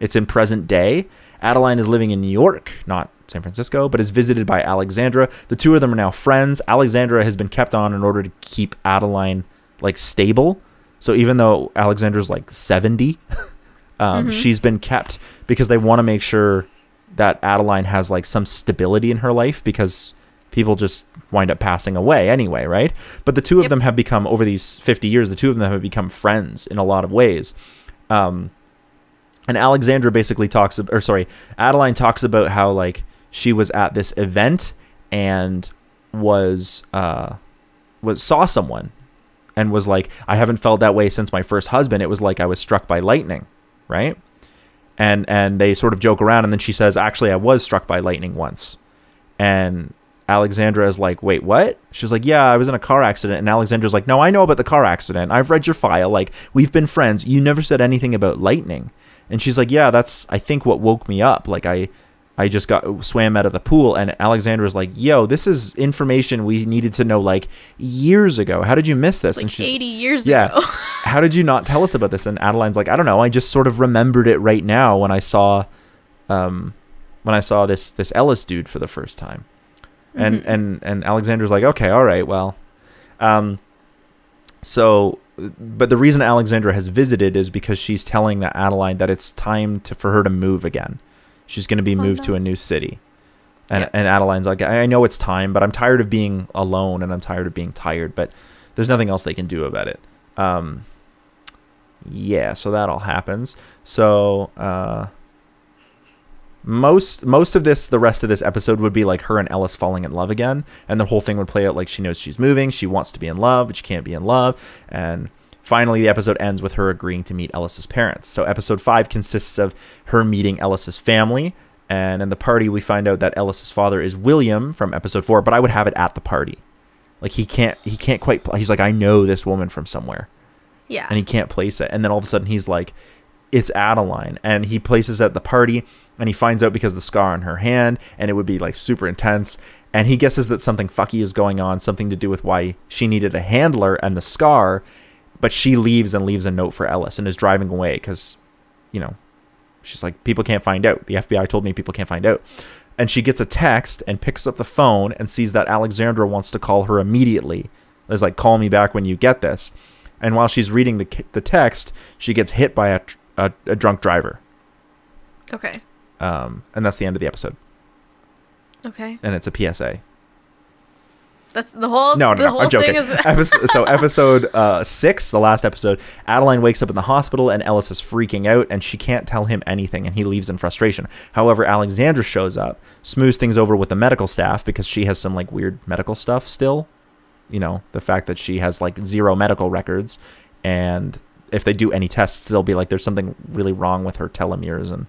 It's in present day. Adaline is living in New York, not San Francisco, but is visited by Alexandra. The two of them are now friends. Alexandra has been kept on in order to keep Adaline like stable. So even though Alexandra's like seventy, um, mm-hmm. she's been kept because they want to make sure that Adaline has like some stability in her life, because people just wind up passing away anyway, right? But the two of yep. them have become, over these fifty years, the two of them have become friends in a lot of ways. Um, and Alexandra basically talks, or sorry, Adaline talks about how like she was at this event and was, uh, was saw someone and was like, I haven't felt that way since my first husband. It was like I was struck by lightning, right? And and they sort of joke around, and then she says, actually, I was struck by lightning once. And Alexandra is like, wait, what? She's like, yeah, I was in a car accident. And Alexandra's like, no, I know about the car accident. I've read your file. Like, we've been friends. You never said anything about lightning. And she's like, yeah, that's, I think, what woke me up. Like, I I just got swam out of the pool. And Alexandra's like, yo, this is information we needed to know, like, years ago. How did you miss this? Like, and she's, eighty years yeah, ago. How did you not tell us about this? And Adaline's like, I don't know. I just sort of remembered it right now when I saw um, when I saw this this Ellis dude for the first time. Mm-hmm. And, and, and Alexandra's like, okay, all right, well. Um, so... But the reason Alexandra has visited is because she's telling that Adaline that it's time to, for her to move again. She's going to be moved oh, no. to a new city. And, yeah. and Adaline's like, I know it's time, but I'm tired of being alone, and I'm tired of being tired, but there's nothing else they can do about it. Um, yeah, so that all happens. So uh, most most of this, the rest of this episode would be like her and Ellis falling in love again, and the whole thing would play out like she knows she's moving, she wants to be in love, but she can't be in love, and finally the episode ends with her agreeing to meet Ellis's parents. So episode five consists of her meeting Ellis's family, and in the party we find out that Ellis's father is William from episode four, but I would have it at the party. Like, he can't he can't quite pl- he's like, I know this woman from somewhere. Yeah. And he can't place it, and then all of a sudden he's like, it's Adaline, and he places at the party, and he finds out because of the scar on her hand, and it would be like super intense, and he guesses that something fucky is going on, something to do with why she needed a handler and the scar, but she leaves and leaves a note for Ellis and is driving away because, you know, she's like, people can't find out. The F B I told me people can't find out. And she gets a text and picks up the phone and sees that Alexandra wants to call her immediately. It's like, call me back when you get this. And while she's reading the, the text, she gets hit by a A, a drunk driver. Okay. Um, and that's the end of the episode. Okay. And it's a P S A. That's the whole. No, no, the no whole I'm joking. Thing is episode, so episode uh, six, the last episode, Adaline wakes up in the hospital and Ellis is freaking out and she can't tell him anything, and he leaves in frustration. However, Alexandra shows up, smooths things over with the medical staff because she has some like weird medical stuff still. You know, the fact that she has like zero medical records, and if they do any tests, they'll be like, there's something really wrong with her telomeres and,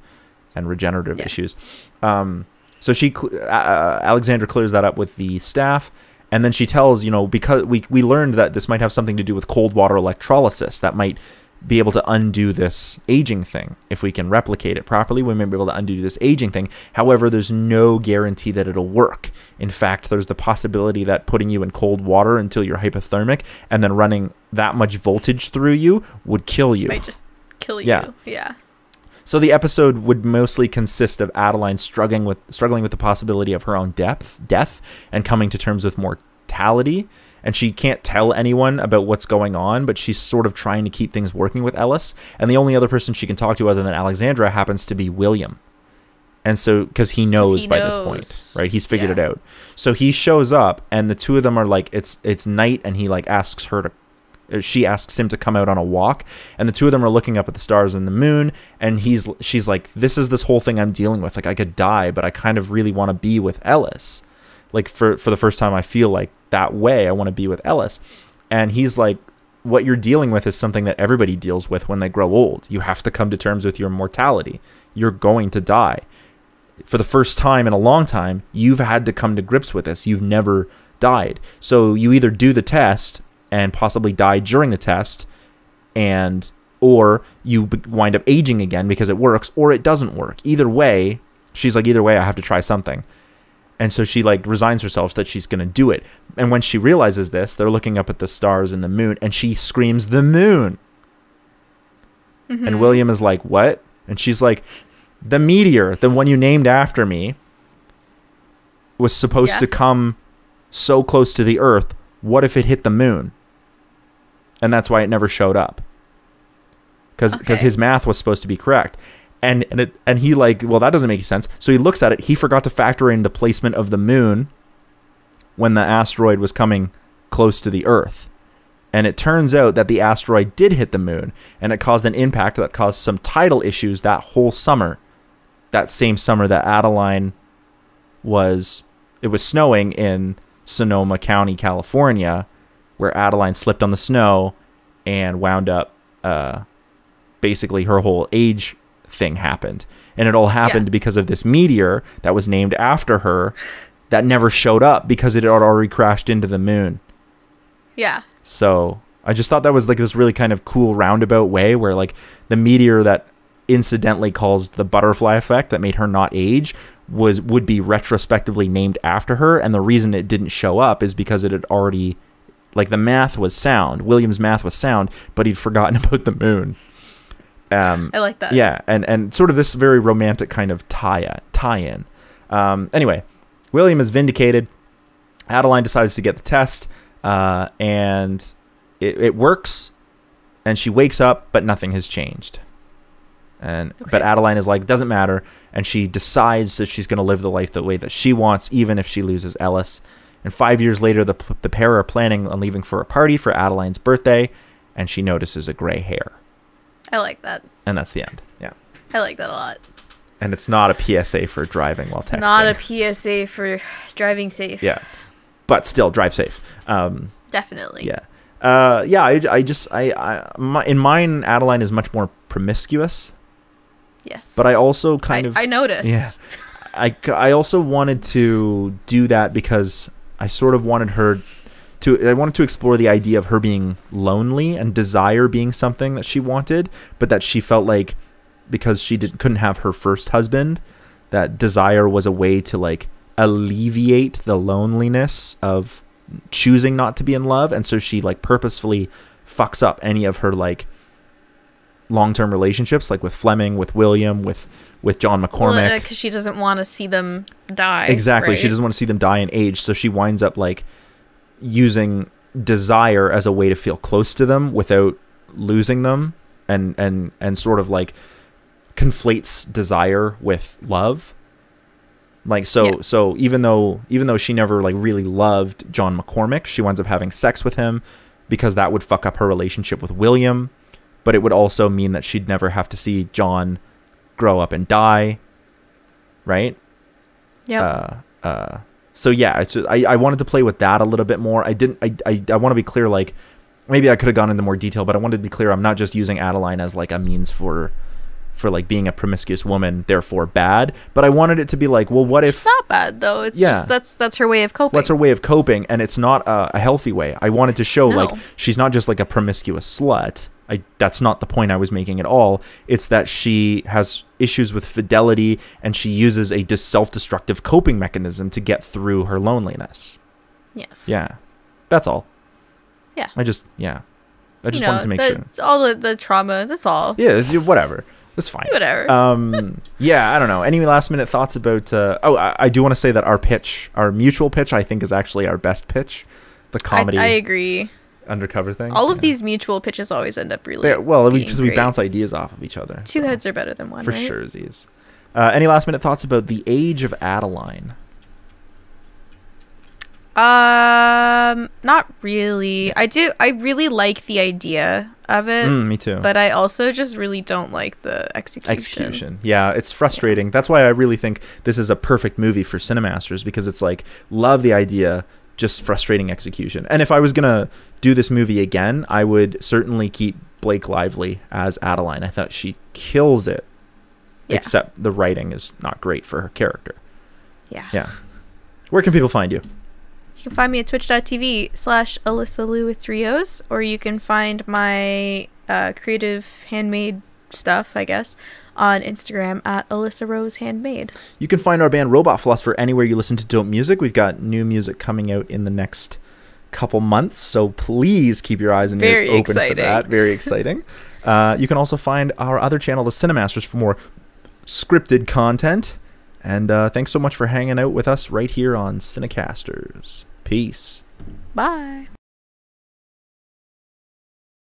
and regenerative yeah. issues. Um, so she, cl- uh, Alexandra clears that up with the staff. And then she tells, you know, because we, we learned that this might have something to do with cold water electrolysis that might be able to undo this aging thing. If we can replicate it properly, we may be able to undo this aging thing. However, there's no guarantee that it'll work. In fact, there's the possibility that putting you in cold water until you're hypothermic and then running that much voltage through you would kill you. Might just kill you. Yeah. yeah. So the episode would mostly consist of Adaline struggling with struggling with the possibility of her own depth, death and coming to terms with mortality. And she can't tell anyone about what's going on, but she's sort of trying to keep things working with Ellis. And the only other person she can talk to other than Alexandra happens to be William. And so, because he knows by this point, right? He's figured it out. So he shows up, and the two of them are like, it's it's night, and he like asks her to, or she asks him to come out on a walk, and the two of them are looking up at the stars and the moon, and he's she's like, this is this whole thing I'm dealing with. Like, I could die, but I kind of really want to be with Ellis. Like, for for the first time, I feel like that way. I want to be with Ellis, and he's like, what you're dealing with is something that everybody deals with when they grow old. You have to come to terms with your mortality. You're going to die. For the first time in a long time, you've had to come to grips with this. You've never died. So you either do the test and possibly die during the test, and or you wind up aging again because it works, or it doesn't work. Either way, she's like, either way, I have to try something. And so she like resigns herself that she's going to do it. And when she realizes this, they're looking up at the stars and the moon, and she screams, "The moon!" Mm-hmm. And William is like, "What?" And she's like, the meteor, the one you named after me, was supposed yeah. to come so close to the Earth. What if it hit the moon? And that's why it never showed up. Because okay. his math was supposed to be correct. And and, it, and he like, well, that doesn't make sense. So he looks at it. He forgot to factor in the placement of the moon when the asteroid was coming close to the Earth. And it turns out that the asteroid did hit the moon, and it caused an impact that caused some tidal issues that whole summer. That same summer that Adaline was, it was snowing in Sonoma County, California, where Adaline slipped on the snow and wound up, uh, basically her whole age thing happened. And it all happened yeah. because of this meteor that was named after her that never showed up because it had already crashed into the moon. Yeah. So I just thought that was like this really kind of cool roundabout way where like the meteor that incidentally caused the butterfly effect that made her not age was would be retrospectively named after her. And the reason it didn't show up is because it had already, like, the math was sound. William's math was sound, but he'd forgotten about the moon. Um, I like that. Yeah. And, and sort of this very romantic kind of tie, tie in. Um, anyway, William is vindicated. Adaline decides to get the test. Uh, and it, it works, and she wakes up, but nothing has changed. And okay. But Adaline is like, doesn't matter, and she decides that she's going to live the life the way that she wants, even if she loses Ellis. And five years later, the the pair are planning on leaving for a party for Adeline's birthday, and she notices a gray hair. I like that. And that's the end. Yeah. I like that a lot. And it's not a P S A for driving while texting. It's not a P S A for driving safe. Yeah. But still, drive safe. Um, Definitely. Yeah. Uh, yeah. I, I just I, I my, in mine, Adaline is much more promiscuous. Yes. But I also kind I, of I noticed. Yeah. I I also wanted to do that because I sort of wanted her to. I wanted to explore the idea of her being lonely and desire being something that she wanted, but that she felt like because she did, couldn't have her first husband, that desire was a way to like alleviate the loneliness of choosing not to be in love. And so she like purposefully fucks up any of her like long-term relationships, like with Fleming, with William, with with John McCormick, because well, she doesn't want to see them die. Exactly, right? She doesn't want to see them die in age, so she winds up like using desire as a way to feel close to them without losing them, and and and sort of like conflates desire with love. Like, so, yeah. so even though, even though she never like really loved John McCormick, she winds up having sex with him because that would fuck up her relationship with William, but it would also mean that she'd never have to see John grow up and die. Right. Yeah. Uh, uh, so yeah, it's just, I, I wanted to play with that a little bit more. I didn't, I, I, I want to be clear, like maybe I could have gone into more detail, but I wanted to be clear. I'm not just using Adaline as like a means for, for like being a promiscuous woman, therefore bad. But I wanted it to be like, well, what if it's not bad though? It's yeah. just that's that's her way of coping. That's her way of coping, and it's not a, a healthy way. I wanted to show no. like she's not just like a promiscuous slut. I that's not the point I was making at all. It's that she has issues with fidelity, and she uses a self-destructive coping mechanism to get through her loneliness. Yes. Yeah. That's all. Yeah. I just yeah. I just you know, wanted to make the, sure all the the trauma. That's all. Yeah. Whatever. That's fine. Whatever. um, yeah, I don't know. Any last minute thoughts about... Uh, oh, I, I do want to say that our pitch, our mutual pitch, I think is actually our best pitch. The comedy... I, I agree. Undercover thing. All of yeah. these mutual pitches always end up really yeah, well, because we, we bounce ideas off of each other. Two so. heads are better than one, For right? sure, Z's. Uh, any last minute thoughts about The Age of Adaline? Um, not really. I do. I really like the idea of it. Mm, me too. But I also just really don't like the execution. Execution. Yeah, it's frustrating. Yeah. That's why I really think this is a perfect movie for Cinemasters, because it's like, love the idea, just frustrating execution. And if I was gonna do this movie again, I would certainly keep Blake Lively as Adaline. I thought she kills it. Yeah. Except the writing is not great for her character. Yeah. Yeah. Where can people find you? You can find me at twitch.tv slash Alyssa Lou with three O's, or you can find my uh, creative handmade stuff, I guess, on Instagram at Alyssa Rose Handmade. You can find our band Robot Philosopher anywhere you listen to dope music. We've got new music coming out in the next couple months, so please keep your eyes and ears open exciting. for that. Very exciting. Uh, you can also find our other channel, The Cinemasters, for more scripted content. And uh, thanks so much for hanging out with us right here on Cinecasters. Peace. Bye.